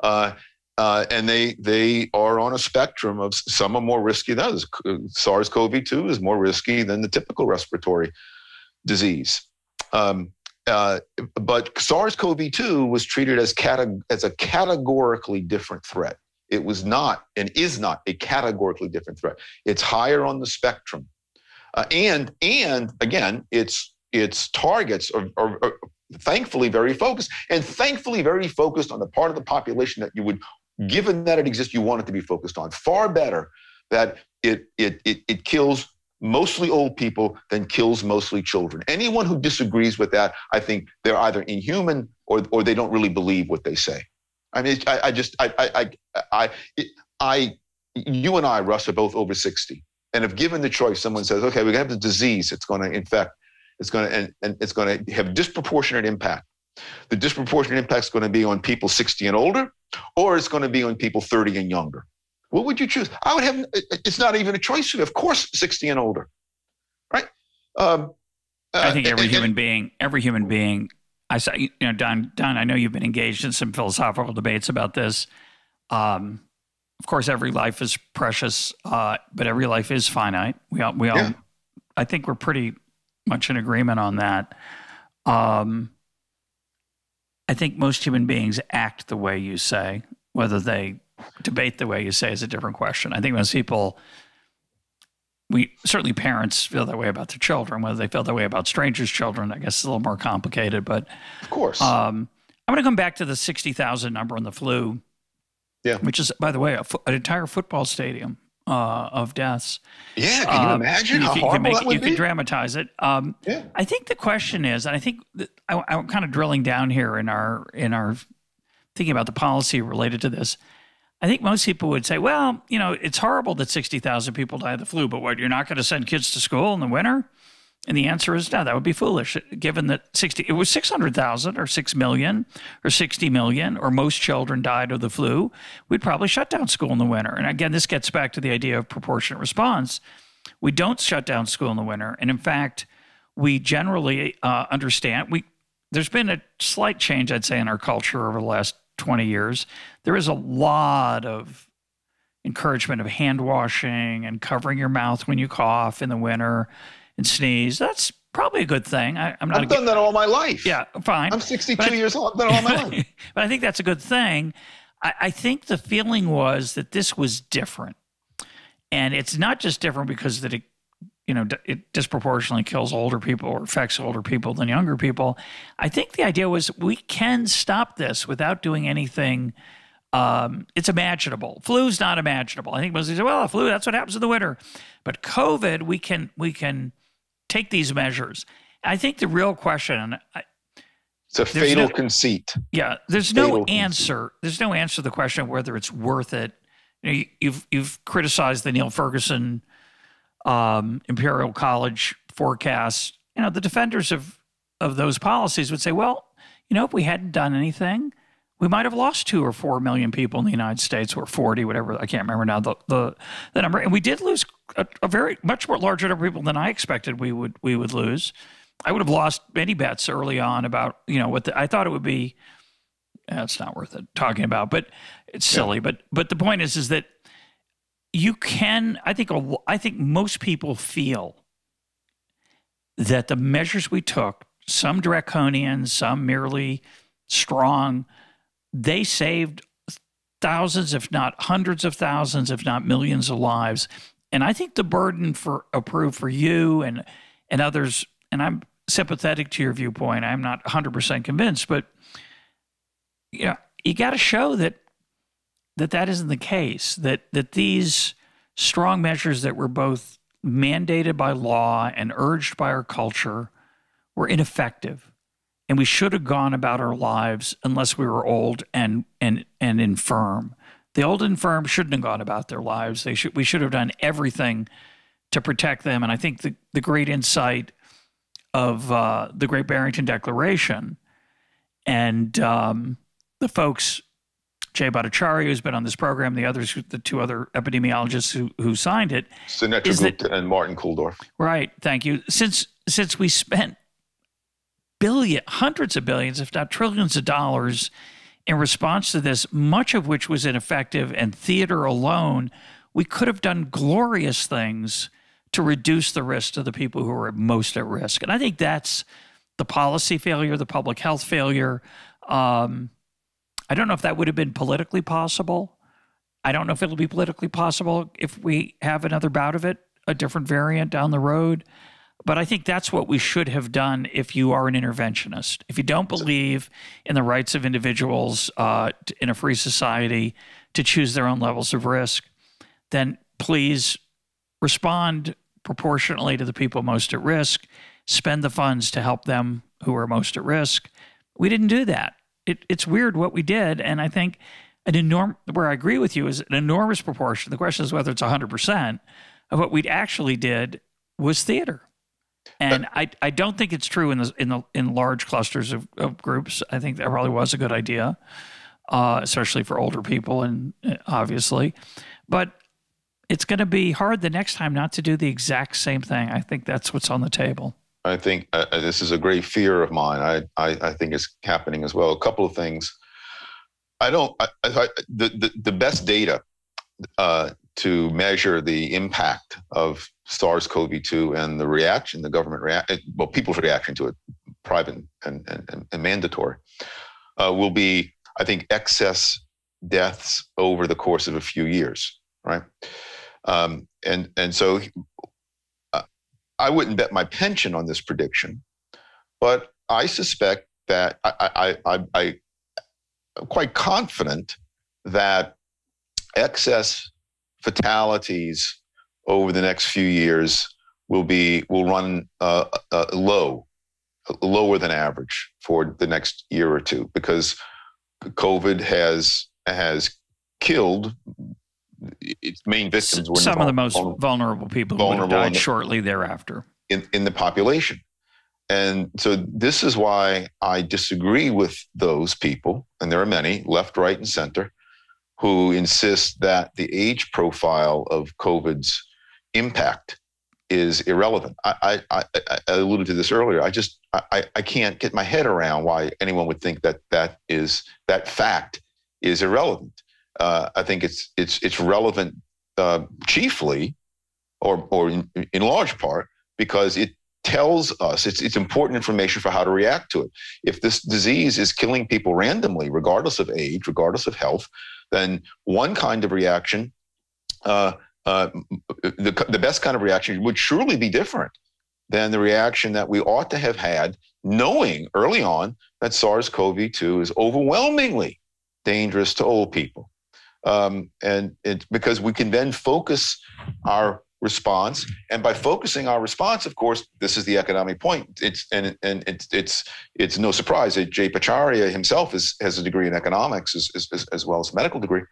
Uh, uh, and they they are on a spectrum of some are more risky than others. SARS CoV two is more risky than the typical respiratory disease. Um, uh, but SARS CoV two was treated as, cate as a categorically different threat. It was not and is not a categorically different threat. It's higher on the spectrum. Uh, and and again, its its targets are, are, are thankfully very focused, and thankfully very focused on the part of the population that you would, given that it exists, you want it to be focused on. Far better that it it it, it kills mostly old people than kills mostly children. Anyone who disagrees with that, I think they're either inhuman or or they don't really believe what they say. I mean, I, I just, I, I, I, I, I, you and I, Russ, are both over sixty. And if given the choice, someone says, okay, we're going to have the disease. It's going to infect. It's going to, and, and it's going to have disproportionate impact. The disproportionate impact is going to be on people sixty and older, or it's going to be on people thirty and younger. What would you choose? I would have, it's not even a choice. Of course, sixty and older, right? Um, uh, I think every and, human and, being, every human being, I saw, you know, Don, Don, I know you've been engaged in some philosophical debates about this. Um, of course, every life is precious, uh, but every life is finite. We all, we all, yeah. I think we're pretty much in agreement on that. Um, I think most human beings act the way you say. Whether they debate the way you say is a different question. I think most people, we certainly parents feel that way about their children. Whether they feel that way about strangers' children, I guess it's a little more complicated. But of course, um, I'm going to come back to the sixty thousand number on the flu. Yeah, which is, by the way, a, an entire football stadium uh, of deaths. Yeah, can you um, imagine how horrible that would be? You could dramatize it. Um, yeah. I think the question is, and I think that I, I'm kind of drilling down here in our in our thinking about the policy related to this. I think most people would say, well, you know, it's horrible that sixty thousand people die of the flu, but what, you're not going to send kids to school in the winter? And the answer is no, that would be foolish, given that sixty it was six hundred thousand or six million or sixty million or most children died of the flu. We'd probably shut down school in the winter. And again, this gets back to the idea of proportionate response. We don't shut down school in the winter. And in fact, we generally uh, understand we there's been a slight change, I'd say, in our culture over the last twenty years. There is a lot of encouragement of hand washing and covering your mouth when you cough in the winter and sneeze. That's probably a good thing. I, I'm not I've done that all my life. Yeah, fine. I'm sixty-two years old. I've done all my life. But I think that's a good thing. I, I think the feeling was that this was different. And it's not just different because that it, you know, it disproportionately kills older people or affects older people than younger people. I think the idea was we can stop this without doing anything. Um, it's imaginable. Flu's not imaginable. I think most people say, well, flu, that's what happens in the winter. But COVID, we can we can take these measures. I think the real question, I, it's a fatal no, conceit. Yeah, there's fatal no answer. Conceit. There's no answer to the question of whether it's worth it. You know, you, you've you've criticized the Neil Ferguson Um, Imperial College forecasts. You know, the defenders of of those policies would say, well, you know, if we hadn't done anything, we might have lost two or four million people in the United States, or forty, whatever. I can't remember now the the, the number. And we did lose a, a very much more larger number of people than I expected we would we would lose. I would have lost many bets early on about, you know, what the, I thought it would be. Eh, it's not worth it talking about, but it's silly. Yeah. But but the point is, is that. You can, I think, I think most people feel that the measures we took, some draconian, some merely strong, they saved thousands, if not hundreds of thousands, if not millions of lives. And I think the burden for approved for you and, and others, and I'm sympathetic to your viewpoint. I'm not one hundred percent convinced, but you know, you got to show that that that isn't the case, that that these strong measures that were both mandated by law and urged by our culture were ineffective. And we should have gone about our lives unless we were old and and and infirm. The old and infirm shouldn't have gone about their lives. They should we should have done everything to protect them. And I think the, the great insight of uh, the Great Barrington Declaration and um, the folks Jay Bhattacharya, who's been on this program, the others, the two other epidemiologists who, who signed it. Sunetra Gupta and Martin Kuldorf. Right. Thank you. Since since we spent billion, hundreds of billions, if not trillions of dollars in response to this, much of which was ineffective and theater alone, we could have done glorious things to reduce the risk to the people who are most at risk. And I think that's the policy failure, the public health failure. Um I don't know if that would have been politically possible. I don't know if it'll be politically possible if we have another bout of it, a different variant down the road. But I think that's what we should have done if you are an interventionist. If you don't believe in the rights of individuals uh, in a free society to choose their own levels of risk, then please respond proportionately to the people most at risk. Spend the funds to help them who are most at risk. We didn't do that. it, it's weird what we did. And I think an enorm where I agree with you is an enormous proportion. The question is whether it's one hundred percent of what we actually did was theater. And but, I, I don't think it's true in the in the in large clusters of, of groups. I think that probably was a good idea, uh, especially for older people, and uh, obviously. But it's going to be hard the next time not to do the exact same thing. I think that's what's on the table. I think uh, this is a great fear of mine. I, I I think it's happening as well. A couple of things. I don't. I, I, the, the the best data uh, to measure the impact of SARS CoV two and the reaction, the government reaction, well, people's reaction to it, private and, and, and mandatory, uh, will be, I think, excess deaths over the course of a few years, right? Um, and and so uh, I wouldn't bet my pension on this prediction, but I suspect that I, I, I, I, I'm quite confident that excess fatalities over the next few years will be will run uh, uh, low, lower than average for the next year or two, because COVID has has killed its main victims. Were some of the most vulnerable, vulnerable people vulnerable who died the, shortly thereafter in in the population, and so this is why I disagree with those people, and there are many, left, right, and center, who insist that the age profile of COVID's impact is irrelevant. I, I, I alluded to this earlier. I just I, I can't get my head around why anyone would think that that is that fact is irrelevant. Uh, I think it's it's it's relevant uh, chiefly, or or in, in large part, because it tells us it's it's important information for how to react to it. If this disease is killing people randomly, regardless of age, regardless of health, then one kind of reaction. Uh, Uh, the, the best kind of reaction would surely be different than the reaction that we ought to have had, knowing early on that SARS CoV two is overwhelmingly dangerous to old people. Um, and it's because we can then focus our response. And by focusing our response, of course, this is the economic point. It's and and it's it's it's no surprise that Jay Bhattacharya himself is, has a degree in economics as, as, as well as a medical degree.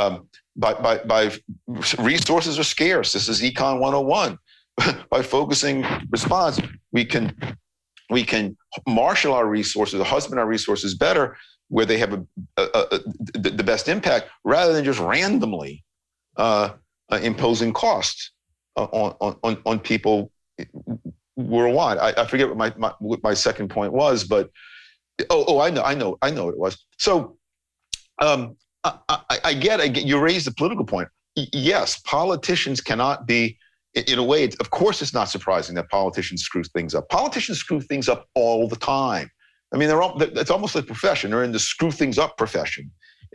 Um, by, by, by resources are scarce. This is Econ one oh one. By focusing response, we can we can marshal our resources, husband our resources better where they have a, a, a, the, the best impact, rather than just randomly uh, uh, imposing costs on, on on people worldwide. I, I forget what my, my what my second point was, but oh oh I know I know I know what it was. So. Um, I, I, I, get, I get. You raised the political point. Yes, politicians cannot be. In a way, it's, of course, it's not surprising that politicians screw things up. Politicians screw things up all the time. I mean, they're all. It's almost like a profession. They're in the screw things up profession,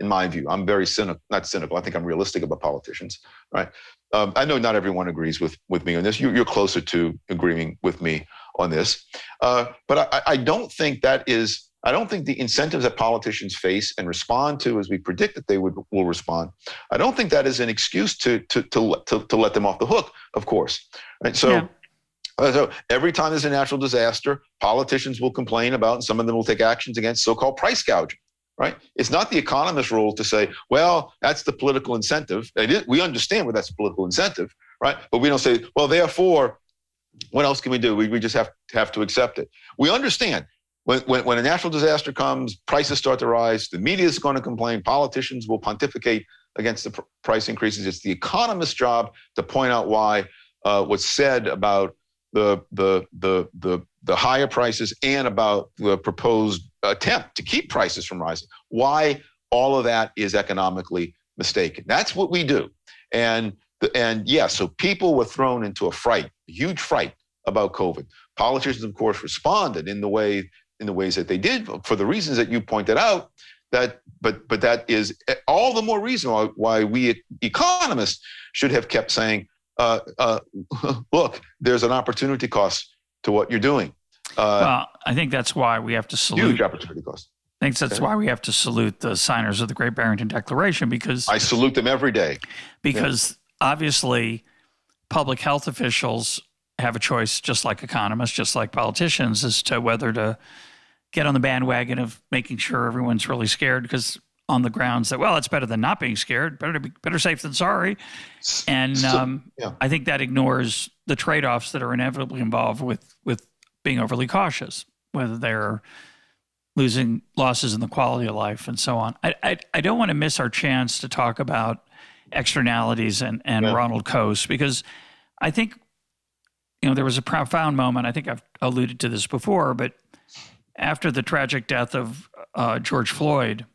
in my view. I'm very cynical. Not cynical. I think I'm realistic about politicians. Right. Um, I know not everyone agrees with with me on this. You, you're closer to agreeing with me on this. Uh, but I, I don't think that is. I don't think the incentives that politicians face and respond to, as we predict that they would will respond, I don't think that is an excuse to to to to, to let them off the hook. Of course, right? So, yeah. uh, so every time there's a natural disaster, politicians will complain about, and some of them will take actions against so-called price gouging. Right? It's not the economist's role to say, well, that's the political incentive. It is, we understand where that's a political incentive, right? But we don't say, well, therefore, what else can we do? We we just have have to accept it. We understand. When, when, when a natural disaster comes, prices start to rise, the media is going to complain, politicians will pontificate against the pr price increases. It's the economist's job to point out why uh, what's said about the, the, the, the, the higher prices and about the proposed attempt to keep prices from rising, why all of that is economically mistaken. That's what we do. And, the, and yeah, so people were thrown into a fright, a huge fright about COVID. Politicians, of course, responded in the way in the ways that they did for the reasons that you pointed out, that, but but that is all the more reason why, why we economists should have kept saying, uh, uh, look, there's an opportunity cost to what you're doing. Uh, well, I think that's why we have to salute. Huge opportunity cost. I think that's okay. Why we have to salute the signers of the Great Barrington Declaration, because— I salute them every day. Because yeah. Obviously public health officials have a choice, just like economists, just like politicians, as to whether to get on the bandwagon of making sure everyone's really scared because on the grounds that, well, it's better than not being scared, better to be better safe than sorry. And um, yeah. I think that ignores the trade-offs that are inevitably involved with, with being overly cautious, whether they're losing losses in the quality of life and so on. I, I, I don't want to miss our chance to talk about externalities and, and yeah. Ronald Coase, because I think, you know, there was a profound moment. I think I've alluded to this before, but after the tragic death of uh, George Floyd,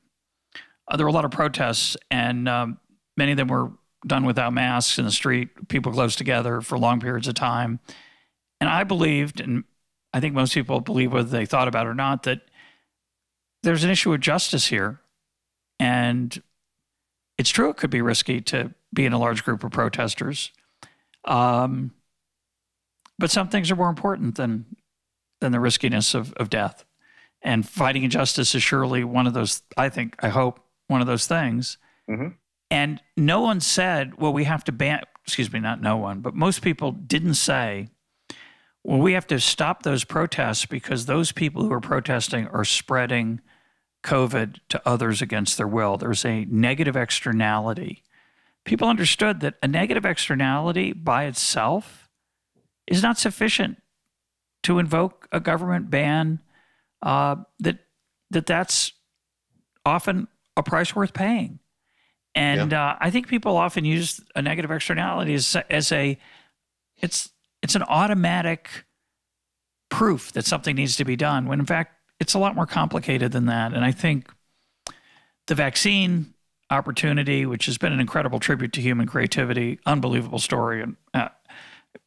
uh, there were a lot of protests, and um, many of them were done without masks in the street, people close together for long periods of time. And I believed, and I think most people believe whether they thought about it or not, that there's an issue of justice here. And it's true it could be risky to be in a large group of protesters. Um, but some things are more important than than the riskiness of, of death. And fighting injustice is surely one of those, I think, I hope, one of those things. Mm-hmm. And no one said, well, we have to ban, excuse me, not no one, but most people didn't say, well, we have to stop those protests because those people who are protesting are spreading COVID to others against their will. There's a negative externality. People understood that a negative externality by itself is not sufficient to invoke a government ban, uh, that, that that's often a price worth paying. And yeah. uh, I think people often use a negative externality as, as a, it's, it's an automatic proof that something needs to be done, when in fact, it's a lot more complicated than that. And I think the vaccine opportunity, which has been an incredible tribute to human creativity, unbelievable story. And uh,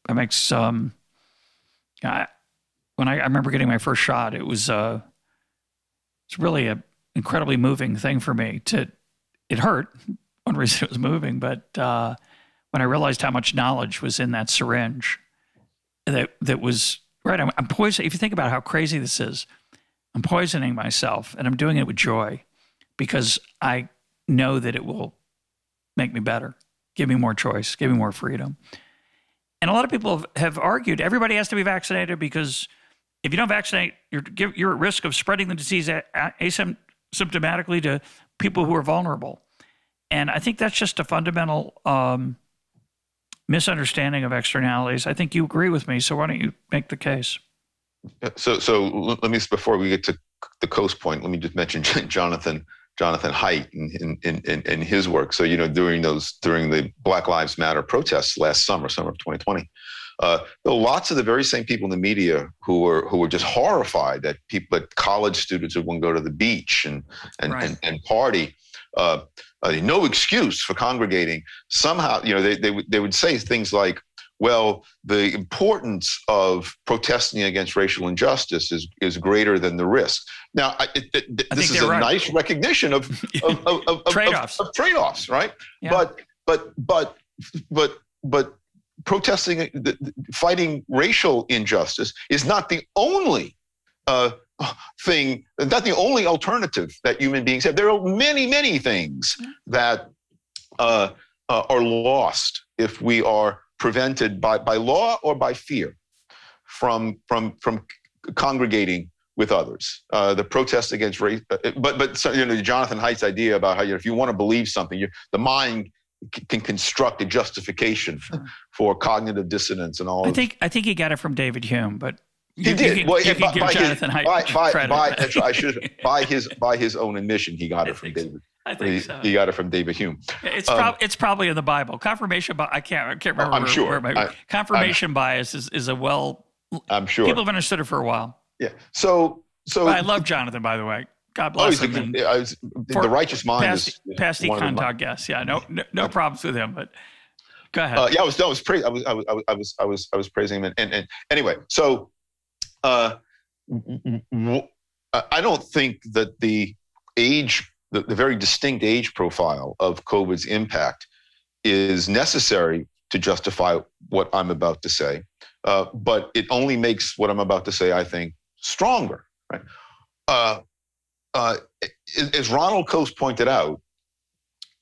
it makes, um, I, when I, I remember getting my first shot, it was, uh, it's really a incredibly moving thing for me to, it hurt. One reason it was moving, but uh, when I realized how much knowledge was in that syringe, that that was right. I'm, I'm poisoning. If you think about how crazy this is, I'm poisoning myself, and I'm doing it with joy because I know that it will make me better, give me more choice, give me more freedom. And a lot of people have, have argued everybody has to be vaccinated because if you don't vaccinate, you're you're at risk of spreading the disease asymptomatically to people who are vulnerable. And I think that's just a fundamental um, misunderstanding of externalities. I think you agree with me, so why don't you make the case? So, so let me, before we get to the Coase point, let me just mention Jonathan Jonathan Haidt in, in, in, in his work. So, you know, during those during the Black Lives Matter protests last summer, summer of twenty twenty, uh, there were lots of the very same people in the media who were who were just horrified that people, that college students wouldn't go to the beach and and right. and, and party. Uh, uh, no excuse for congregating. Somehow, you know, they they they would say things like, well, the importance of protesting against racial injustice is, is greater than the risk. Now, I, it, it, I this is a right. nice recognition of, of, of, of trade-offs, of, of trade-offs, right? Yeah. But but but but but protesting, fighting racial injustice is not the only uh, thing, not the only alternative that human beings have. There are many, many things that uh, uh, are lost if we are prevented by, by law or by fear from from from congregating with others. Uh, the protest against race, but but so, you know, Jonathan Haidt's idea about how, you know, if you want to believe something, you, the mind can construct a justification sure. for cognitive dissonance and all. I of think I think he got it from David Hume, but you, he did. You can, well, you by, by, Jonathan his, Haidt by, by, by, actually, I should, by his by his own admission, he got it I from David. So. I think he, so. He got it from David Hume. It's, prob um, it's probably in the Bible. Confirmation bias, I can't, I can't remember. I'm where, sure. Where my, I, confirmation I'm, bias is, is a well, I'm sure. People have understood it for a while. Yeah. So, so. But I love Jonathan, by the way. God bless oh, him. The, I was, for, the righteous mind past, is. Past Econ Talk guest. Yeah. No, no, no problems with him, but go ahead. Uh, yeah, I was, no, I was, pra I was, I was, I was, I was, I was praising him. And, and, and anyway, so uh, I don't think that the age The, the very distinct age profile of COVID's impact is necessary to justify what I'm about to say, uh, but it only makes what I'm about to say, I think, stronger. Right? Uh, uh, as Ronald Coase pointed out,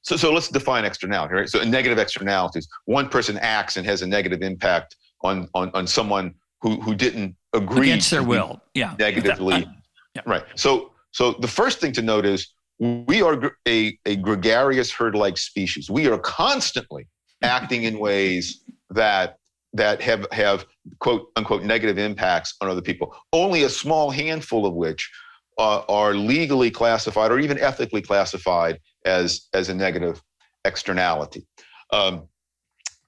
so, so let's define externality, right? So negative externalities, one person acts and has a negative impact on on, on someone who, who didn't agree. Against their will, yeah. Negatively. Yeah. Right. So, so the first thing to note is we are a, a gregarious herd-like species. We are constantly acting in ways that that have, have quote unquote negative impacts on other people. Only a small handful of which uh, are legally classified or even ethically classified as as a negative externality. Um,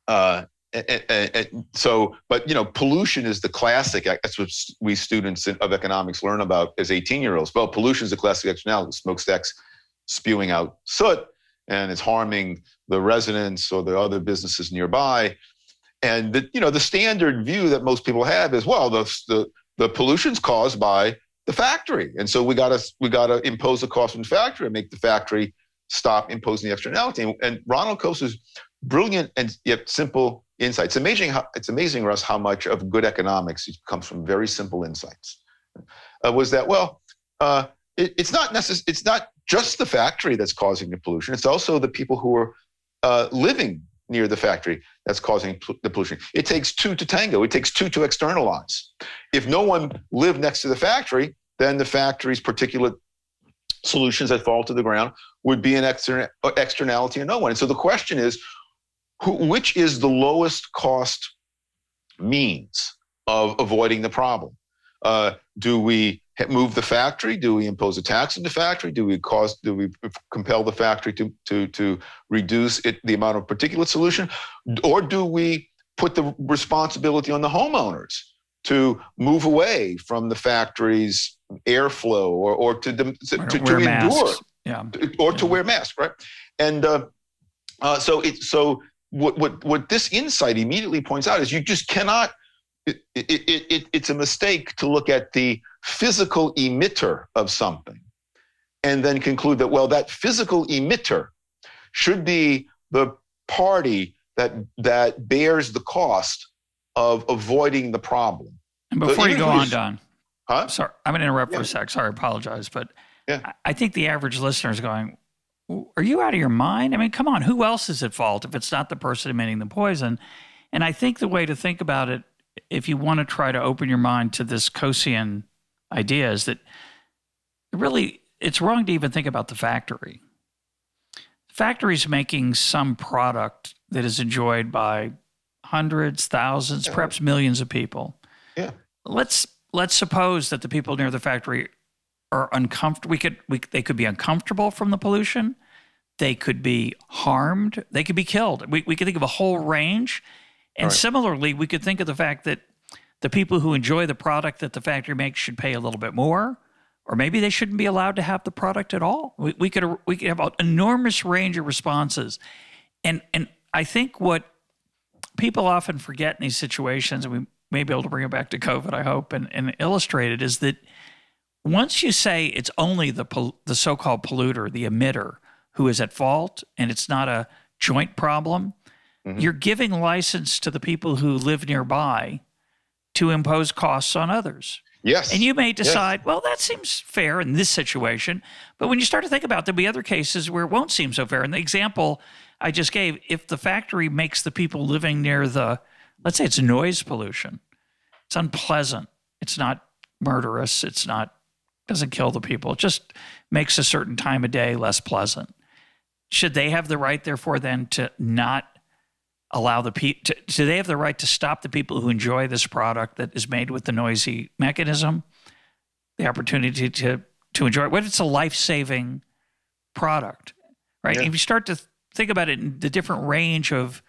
uh, And, and, and so, but, you know, pollution is the classic. That's what we students of economics learn about as eighteen-year-olds. Well, pollution is the classic externality. Smokestacks spewing out soot, and it's harming the residents or the other businesses nearby. And, the, you know, the standard view that most people have is, well, the, the, the pollution's caused by the factory. And so we got to we got to impose the cost on the factory and make the factory stop imposing the externality. And, and Ronald Coase's brilliant and yet simple insights. It's amazing, how, it's amazing, Russ, how much of good economics comes from very simple insights. Uh, was that, well, uh, it, it's not necess- It's not just the factory that's causing the pollution. It's also the people who are uh, living near the factory that's causing pl- the pollution. It takes two to tango. It takes two to externalize. If no one lived next to the factory, then the factory's particulate solutions that fall to the ground would be an extern- externality to no one. And so the question is, which is the lowest cost means of avoiding the problem? Uh, do we move the factory? Do we impose a tax on the factory? Do we cause? Do we compel the factory to to to reduce it, the amount of particulate solution, or do we put the responsibility on the homeowners to move away from the factory's airflow, or or to to, to, to endure, yeah. or yeah. to wear masks, right? And uh, uh, so it so. What what what this insight immediately points out is you just cannot. It, it, it, it's a mistake to look at the physical emitter of something, and then conclude that well that physical emitter should be the party that that bears the cost of avoiding the problem. And before so you go on, Don, huh? Sorry, I'm going to interrupt yeah. for a sec. Sorry, I apologize, but yeah. I think the average listener is going, are you out of your mind? I mean, come on, who else is at fault if it's not the person emitting the poison? And I think the way to think about it, if you want to try to open your mind to this Coasean idea, is that really it's wrong to even think about the factory. The factory's making some product that is enjoyed by hundreds, thousands, yeah. perhaps millions of people. Yeah. Let's let's suppose that the people near the factory are uncomfortable. We could, we, they could be uncomfortable from the pollution. They could be harmed. They could be killed. We, we could think of a whole range. And right. similarly, we could think of the fact that the people who enjoy the product that the factory makes should pay a little bit more, or maybe they shouldn't be allowed to have the product at all. We, we could, we could have an enormous range of responses. And, and I think what people often forget in these situations, and we may be able to bring it back to COVID, I hope, and, and illustrate it, is that once you say it's only the pol- the so-called polluter, the emitter, who is at fault, and it's not a joint problem, mm-hmm. you're giving license to the people who live nearby to impose costs on others. Yes. And you may decide, yes. well, that seems fair in this situation. But when you start to think about it, there'll be other cases where it won't seem so fair. And the example I just gave, if the factory makes the people living near the, let's say it's noise pollution, it's unpleasant, it's not murderous, it's not, doesn't kill the people. It just makes a certain time of day less pleasant. Should they have the right, therefore, then to not allow the people? Do they have the right to stop the people who enjoy this product that is made with the noisy mechanism, the opportunity to to enjoy it? What if it's a life-saving product, right? Yeah. If you start to think about it in the different range of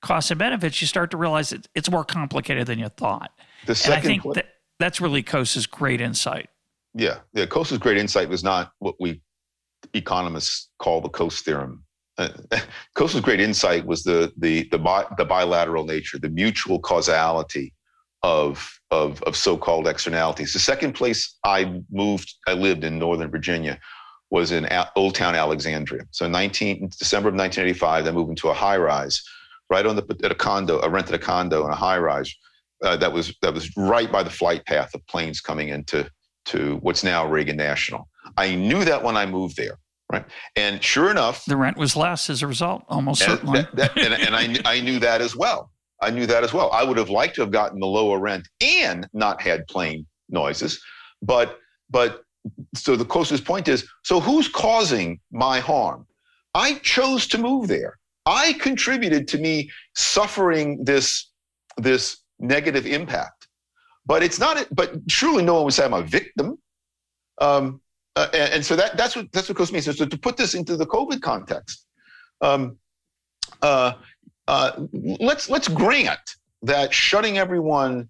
costs and benefits, you start to realize that it's more complicated than you thought. The second and I think pl- that, that's really Coase's great insight. Yeah, yeah. Coase's great insight was not what we economists call the Coase theorem. Uh, Coase's great insight was the the the, bi- the bilateral nature, the mutual causality of of of so-called externalities. The second place I moved, I lived in northern Virginia, was in a- Old Town Alexandria. So, nineteen December of nineteen eighty-five, I moved into a high-rise right on the at a condo. I rented a condo in a high-rise uh, that was that was right by the flight path of planes coming into to what's now Reagan National. I knew that when I moved there, right? And sure enough, the rent was less as a result, almost and, certainly. That, that, and and I, I knew that as well. I knew that as well. I would have liked to have gotten the lower rent and not had plane noises, but but so the closest point is, so who's causing my harm? I chose to move there. I contributed to me suffering this, this negative impact. But it's not, but surely no one would say I'm a victim. Um, uh, and, and so that, that's what, that's what Coase means. So to put this into the COVID context, um, uh, uh, let's, let's grant that shutting everyone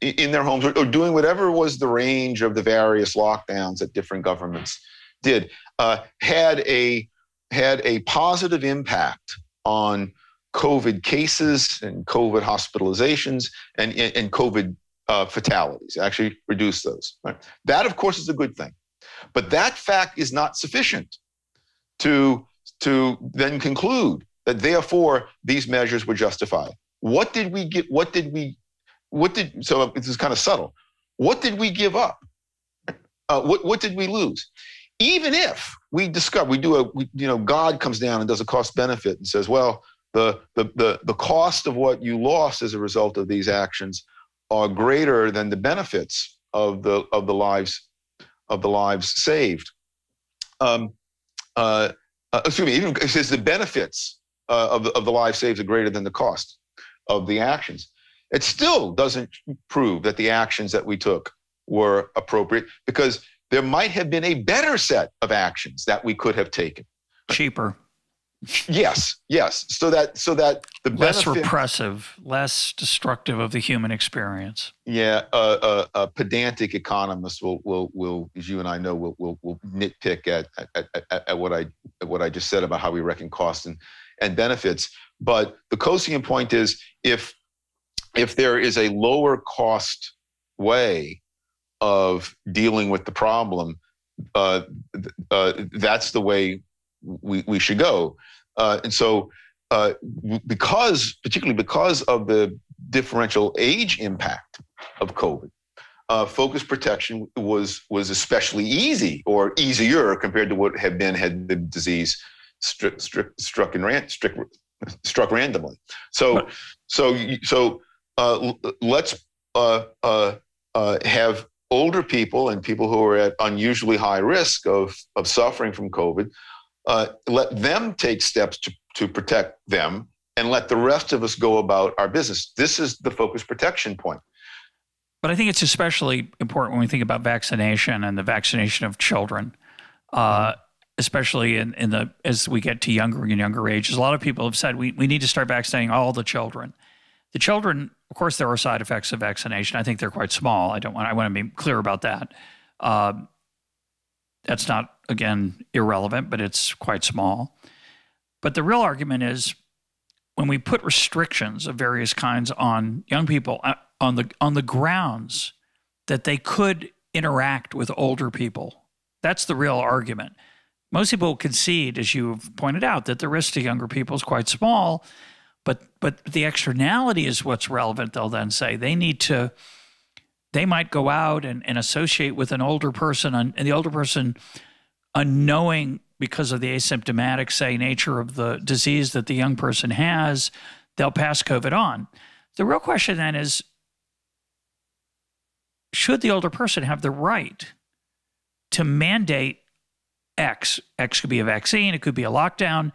in their homes or, or doing whatever was the range of the various lockdowns that different governments did, uh, had a, had a positive impact on COVID cases and COVID hospitalizations and, and COVID uh, fatalities, actually reduce those. Right? That, of course, is a good thing. But that fact is not sufficient to, to then conclude that, therefore, these measures were justified. What did we get? What did we, what did, so this is kind of subtle. What did we give up? Uh, what, what did we lose? Even if we discover, we do a, we, you know, God comes down and does a cost benefit and says, well, the, the, the, the cost of what you lost as a result of these actions are greater than the benefits of the, of the lives, of the lives saved. Um, uh, uh, excuse me, even it says the benefits uh, of, the, of the lives saved are greater than the cost of the actions. It still doesn't prove that the actions that we took were appropriate, because there might have been a better set of actions that we could have taken. Cheaper. Yes, yes. So that, so that the benefit, less repressive, less destructive of the human experience. Yeah, uh, uh, a pedantic economist will, will, will, as you and I know, will, will, will nitpick at, at, at, at what I, at what I just said about how we reckon costs and, and benefits. But the Coasian point is, if, if there is a lower cost way of dealing with the problem, uh, uh, that's the way we, we should go. Uh, and so uh, because, particularly because of the differential age impact of COVID, uh, focus protection was, was especially easy, or easier compared to what had been had the disease stri stri struck, and ran stri struck randomly. So, so, so uh, let's uh, uh, uh, have older people and people who are at unusually high risk of, of suffering from COVID, uh, let them take steps to, to protect them, and let the rest of us go about our business. This is the focus protection point. But I think it's especially important when we think about vaccination and the vaccination of children, uh, especially in, in the, as we get to younger and younger ages. A lot of people have said we, we need to start vaccinating all the children. The children, of course, there are side effects of vaccination. I think they're quite small. I don't want, I want to be clear about that. Uh, that's not, again, irrelevant, but it's quite small. But the real argument is, when we put restrictions of various kinds on young people uh, on the on the grounds that they could interact with older people, that's the real argument. Most people concede, as you've pointed out, that the risk to younger people is quite small. But but the externality is what's relevant. They'll then say they need to, they might go out and, and associate with an older person, and the older person, unknowing because of the asymptomatic, say, nature of the disease that the young person has, they'll pass COVID on. The real question then is, should the older person have the right to mandate X? X could be a vaccine, it could be a lockdown,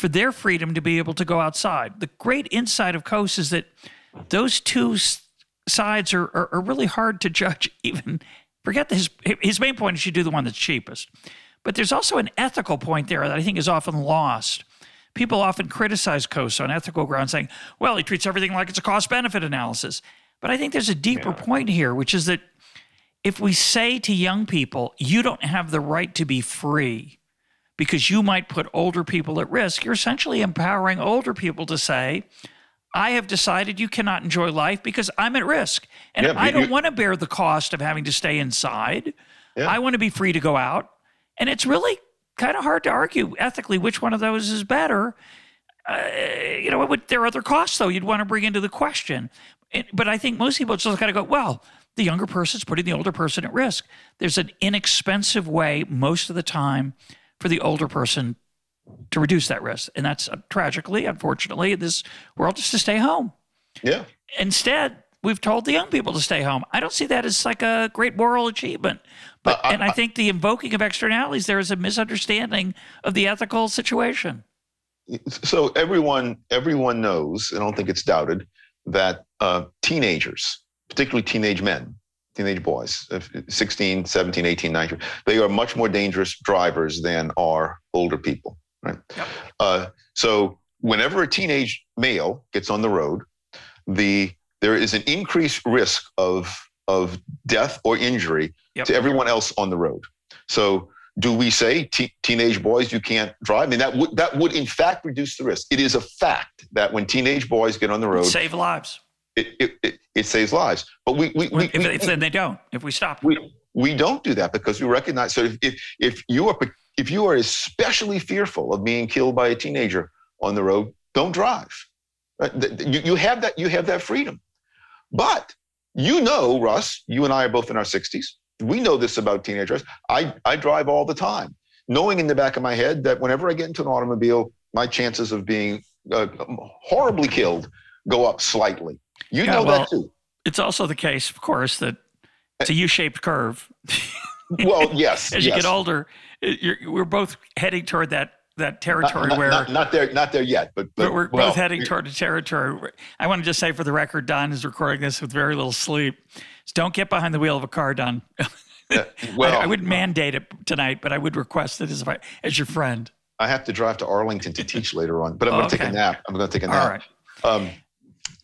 for their freedom to be able to go outside. The great insight of Coase is that those two sides are, are, are really hard to judge. Even forget his, his main point is you do the one that's cheapest. But there's also an ethical point there that I think is often lost. People often criticize Coase on ethical grounds, saying, well, he treats everything like it's a cost-benefit analysis. But I think there's a deeper yeah. point here, which is that if we say to young people, you don't have the right to be free because you might put older people at risk, you're essentially empowering older people to say, I have decided you cannot enjoy life because I'm at risk. And yeah, I don't want to bear the cost of having to stay inside. Yeah. I want to be free to go out. And it's really kind of hard to argue ethically which one of those is better. Uh, you know, it would, there are other costs, though, you'd want to bring into the question. It, but I think most people just kind of go, well, the younger person's putting the older person at risk. There's an inexpensive way most of the time for the older person to reduce that risk. And that's uh, tragically, unfortunately, in this world, just to stay home. Yeah. Instead, We've told the young people to stay home. I don't see that as like a great moral achievement. But uh, I, And I think the invoking of externalities there is a misunderstanding of the ethical situation. So everyone, everyone knows, I don't think it's doubted, that uh, teenagers, particularly teenage men, teenage boys, sixteen, seventeen, eighteen, nineteen, they are much more dangerous drivers than are older people, right? Yep. Uh, so whenever a teenage male gets on the road, the there is an increased risk of, of death or injury yep. to everyone else on the road. So do we say te teenage boys, you can't drive? I mean, that would, that would in fact reduce the risk. It is a fact that when teenage boys get on the road— save lives. It, it, it, it saves lives. But we, we, we, if, we if then they don't, if we stop. We, we don't do that because we recognize, so if, if, if, you are, if you are especially fearful of being killed by a teenager on the road, don't drive. Right? You, you, have that, you have that freedom. But you know, Russ, you and I are both in our sixties. We know this about teenagers. I, I drive all the time, knowing in the back of my head that whenever I get into an automobile, my chances of being uh, horribly killed go up slightly. You yeah, know well, that too. It's also the case, of course, that it's a U-shaped curve. Well, yes. As yes. you get older, you're, we're both heading toward that that territory not, not, where not, not there, not there yet, but, but we're well, both heading toward a territory. Where, I want to just say, for the record, Don is recording this with very little sleep. So don't get behind the wheel of a car, Don. uh, well, I, I wouldn't mandate it tonight, but I would request it as, I, as your friend. I have to drive to Arlington to teach later on, but I'm oh, going to okay. take a nap. I'm going to take a nap. All right. Um,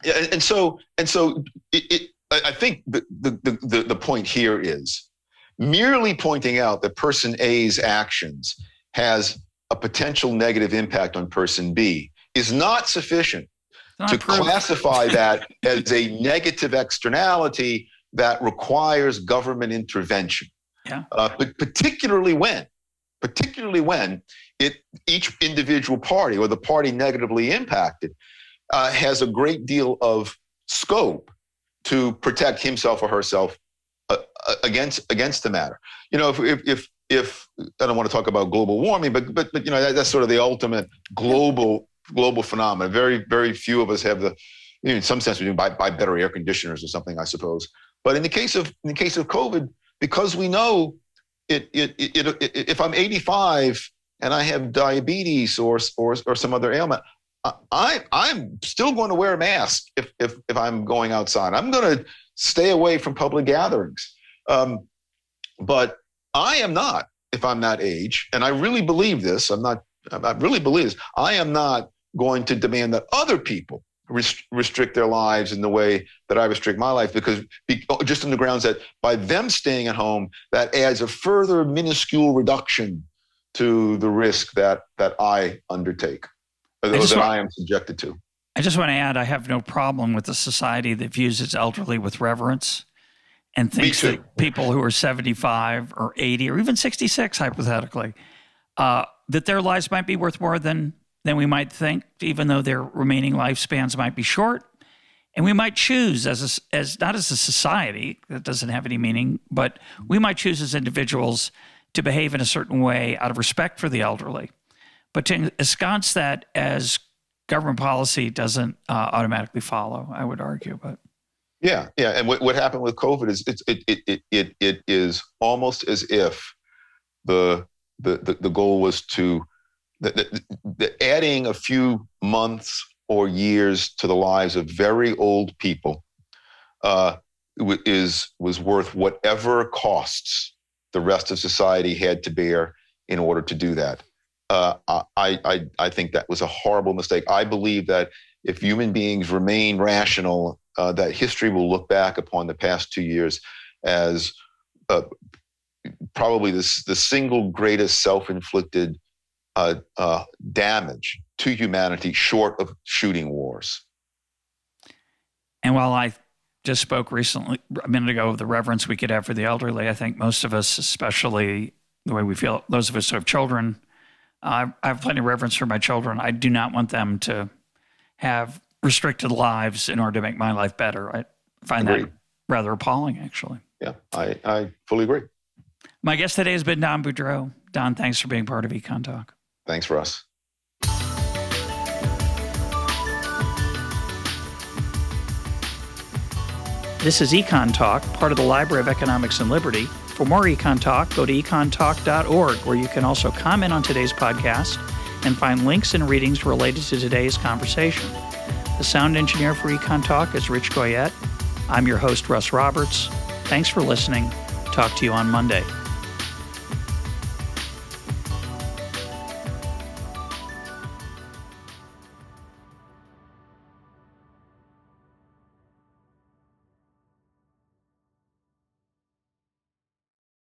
Yeah, and so, and so, it, it, I think the, the the the point here is merely pointing out that person A's actions has a potential negative impact on person B is not sufficient not to proof. classify that as a negative externality that requires government intervention. Yeah. Uh, but particularly when, particularly when it each individual party or the party negatively impacted. Uh, has a great deal of scope to protect himself or herself uh, against against the matter. You know, if if if, if I don't want to talk about global warming, but but but you know that, that's sort of the ultimate global global phenomenon. Very very few of us have the, you know, in some sense we do buy, buy better air conditioners or something, I suppose. But in the case of in the case of COVID, because we know it it it, it, it if I'm eighty-five and I have diabetes or or or some other ailment. I, I'm still going to wear a mask if, if, if I'm going outside. I'm going to stay away from public gatherings. Um, but I am not, if I'm that age, and I really believe this, I'm not, I really believe this, I am not going to demand that other people rest, restrict their lives in the way that I restrict my life, because just on the grounds that by them staying at home, that adds a further minuscule reduction to the risk that, that I undertake. I that want, I am subjected to. I just want to add, I have no problem with a society that views its elderly with reverence and thinks that people who are seventy-five or eighty or even sixty-six, hypothetically, uh, that their lives might be worth more than, than we might think, even though their remaining lifespans might be short. And we might choose as, a, as not as a society, that doesn't have any meaning, but we might choose as individuals to behave in a certain way out of respect for the elderly. But to ensconce that as government policy doesn't uh, automatically follow, I would argue. But yeah, yeah, and what, what happened with COVID is it's, it it it it it is almost as if the the the, the goal was to the, the, the adding a few months or years to the lives of very old people uh, is was worth whatever costs the rest of society had to bear in order to do that. Uh, I, I, I think that was a horrible mistake. I believe that if human beings remain rational, uh, that history will look back upon the past two years as uh, probably this, the single greatest self-inflicted uh, uh, damage to humanity short of shooting wars. And while I just spoke recently, a minute ago, of the reverence we could have for the elderly, I think most of us, especially the way we feel, those of us who have children, I have plenty of reverence for my children. I do not want them to have restricted lives in order to make my life better. I find Agreed. that rather appalling, actually. Yeah, I, I fully agree. My guest today has been Don Boudreaux. Don, thanks for being part of Econ Talk. Thanks, Russ. This is Econ Talk, part of the Library of Economics and Liberty. For more Econ Talk, go to econ talk dot org, where you can also comment on today's podcast and find links and readings related to today's conversation. The sound engineer for Econ Talk is Rich Goyette. I'm your host, Russ Roberts. Thanks for listening. Talk to you on Monday.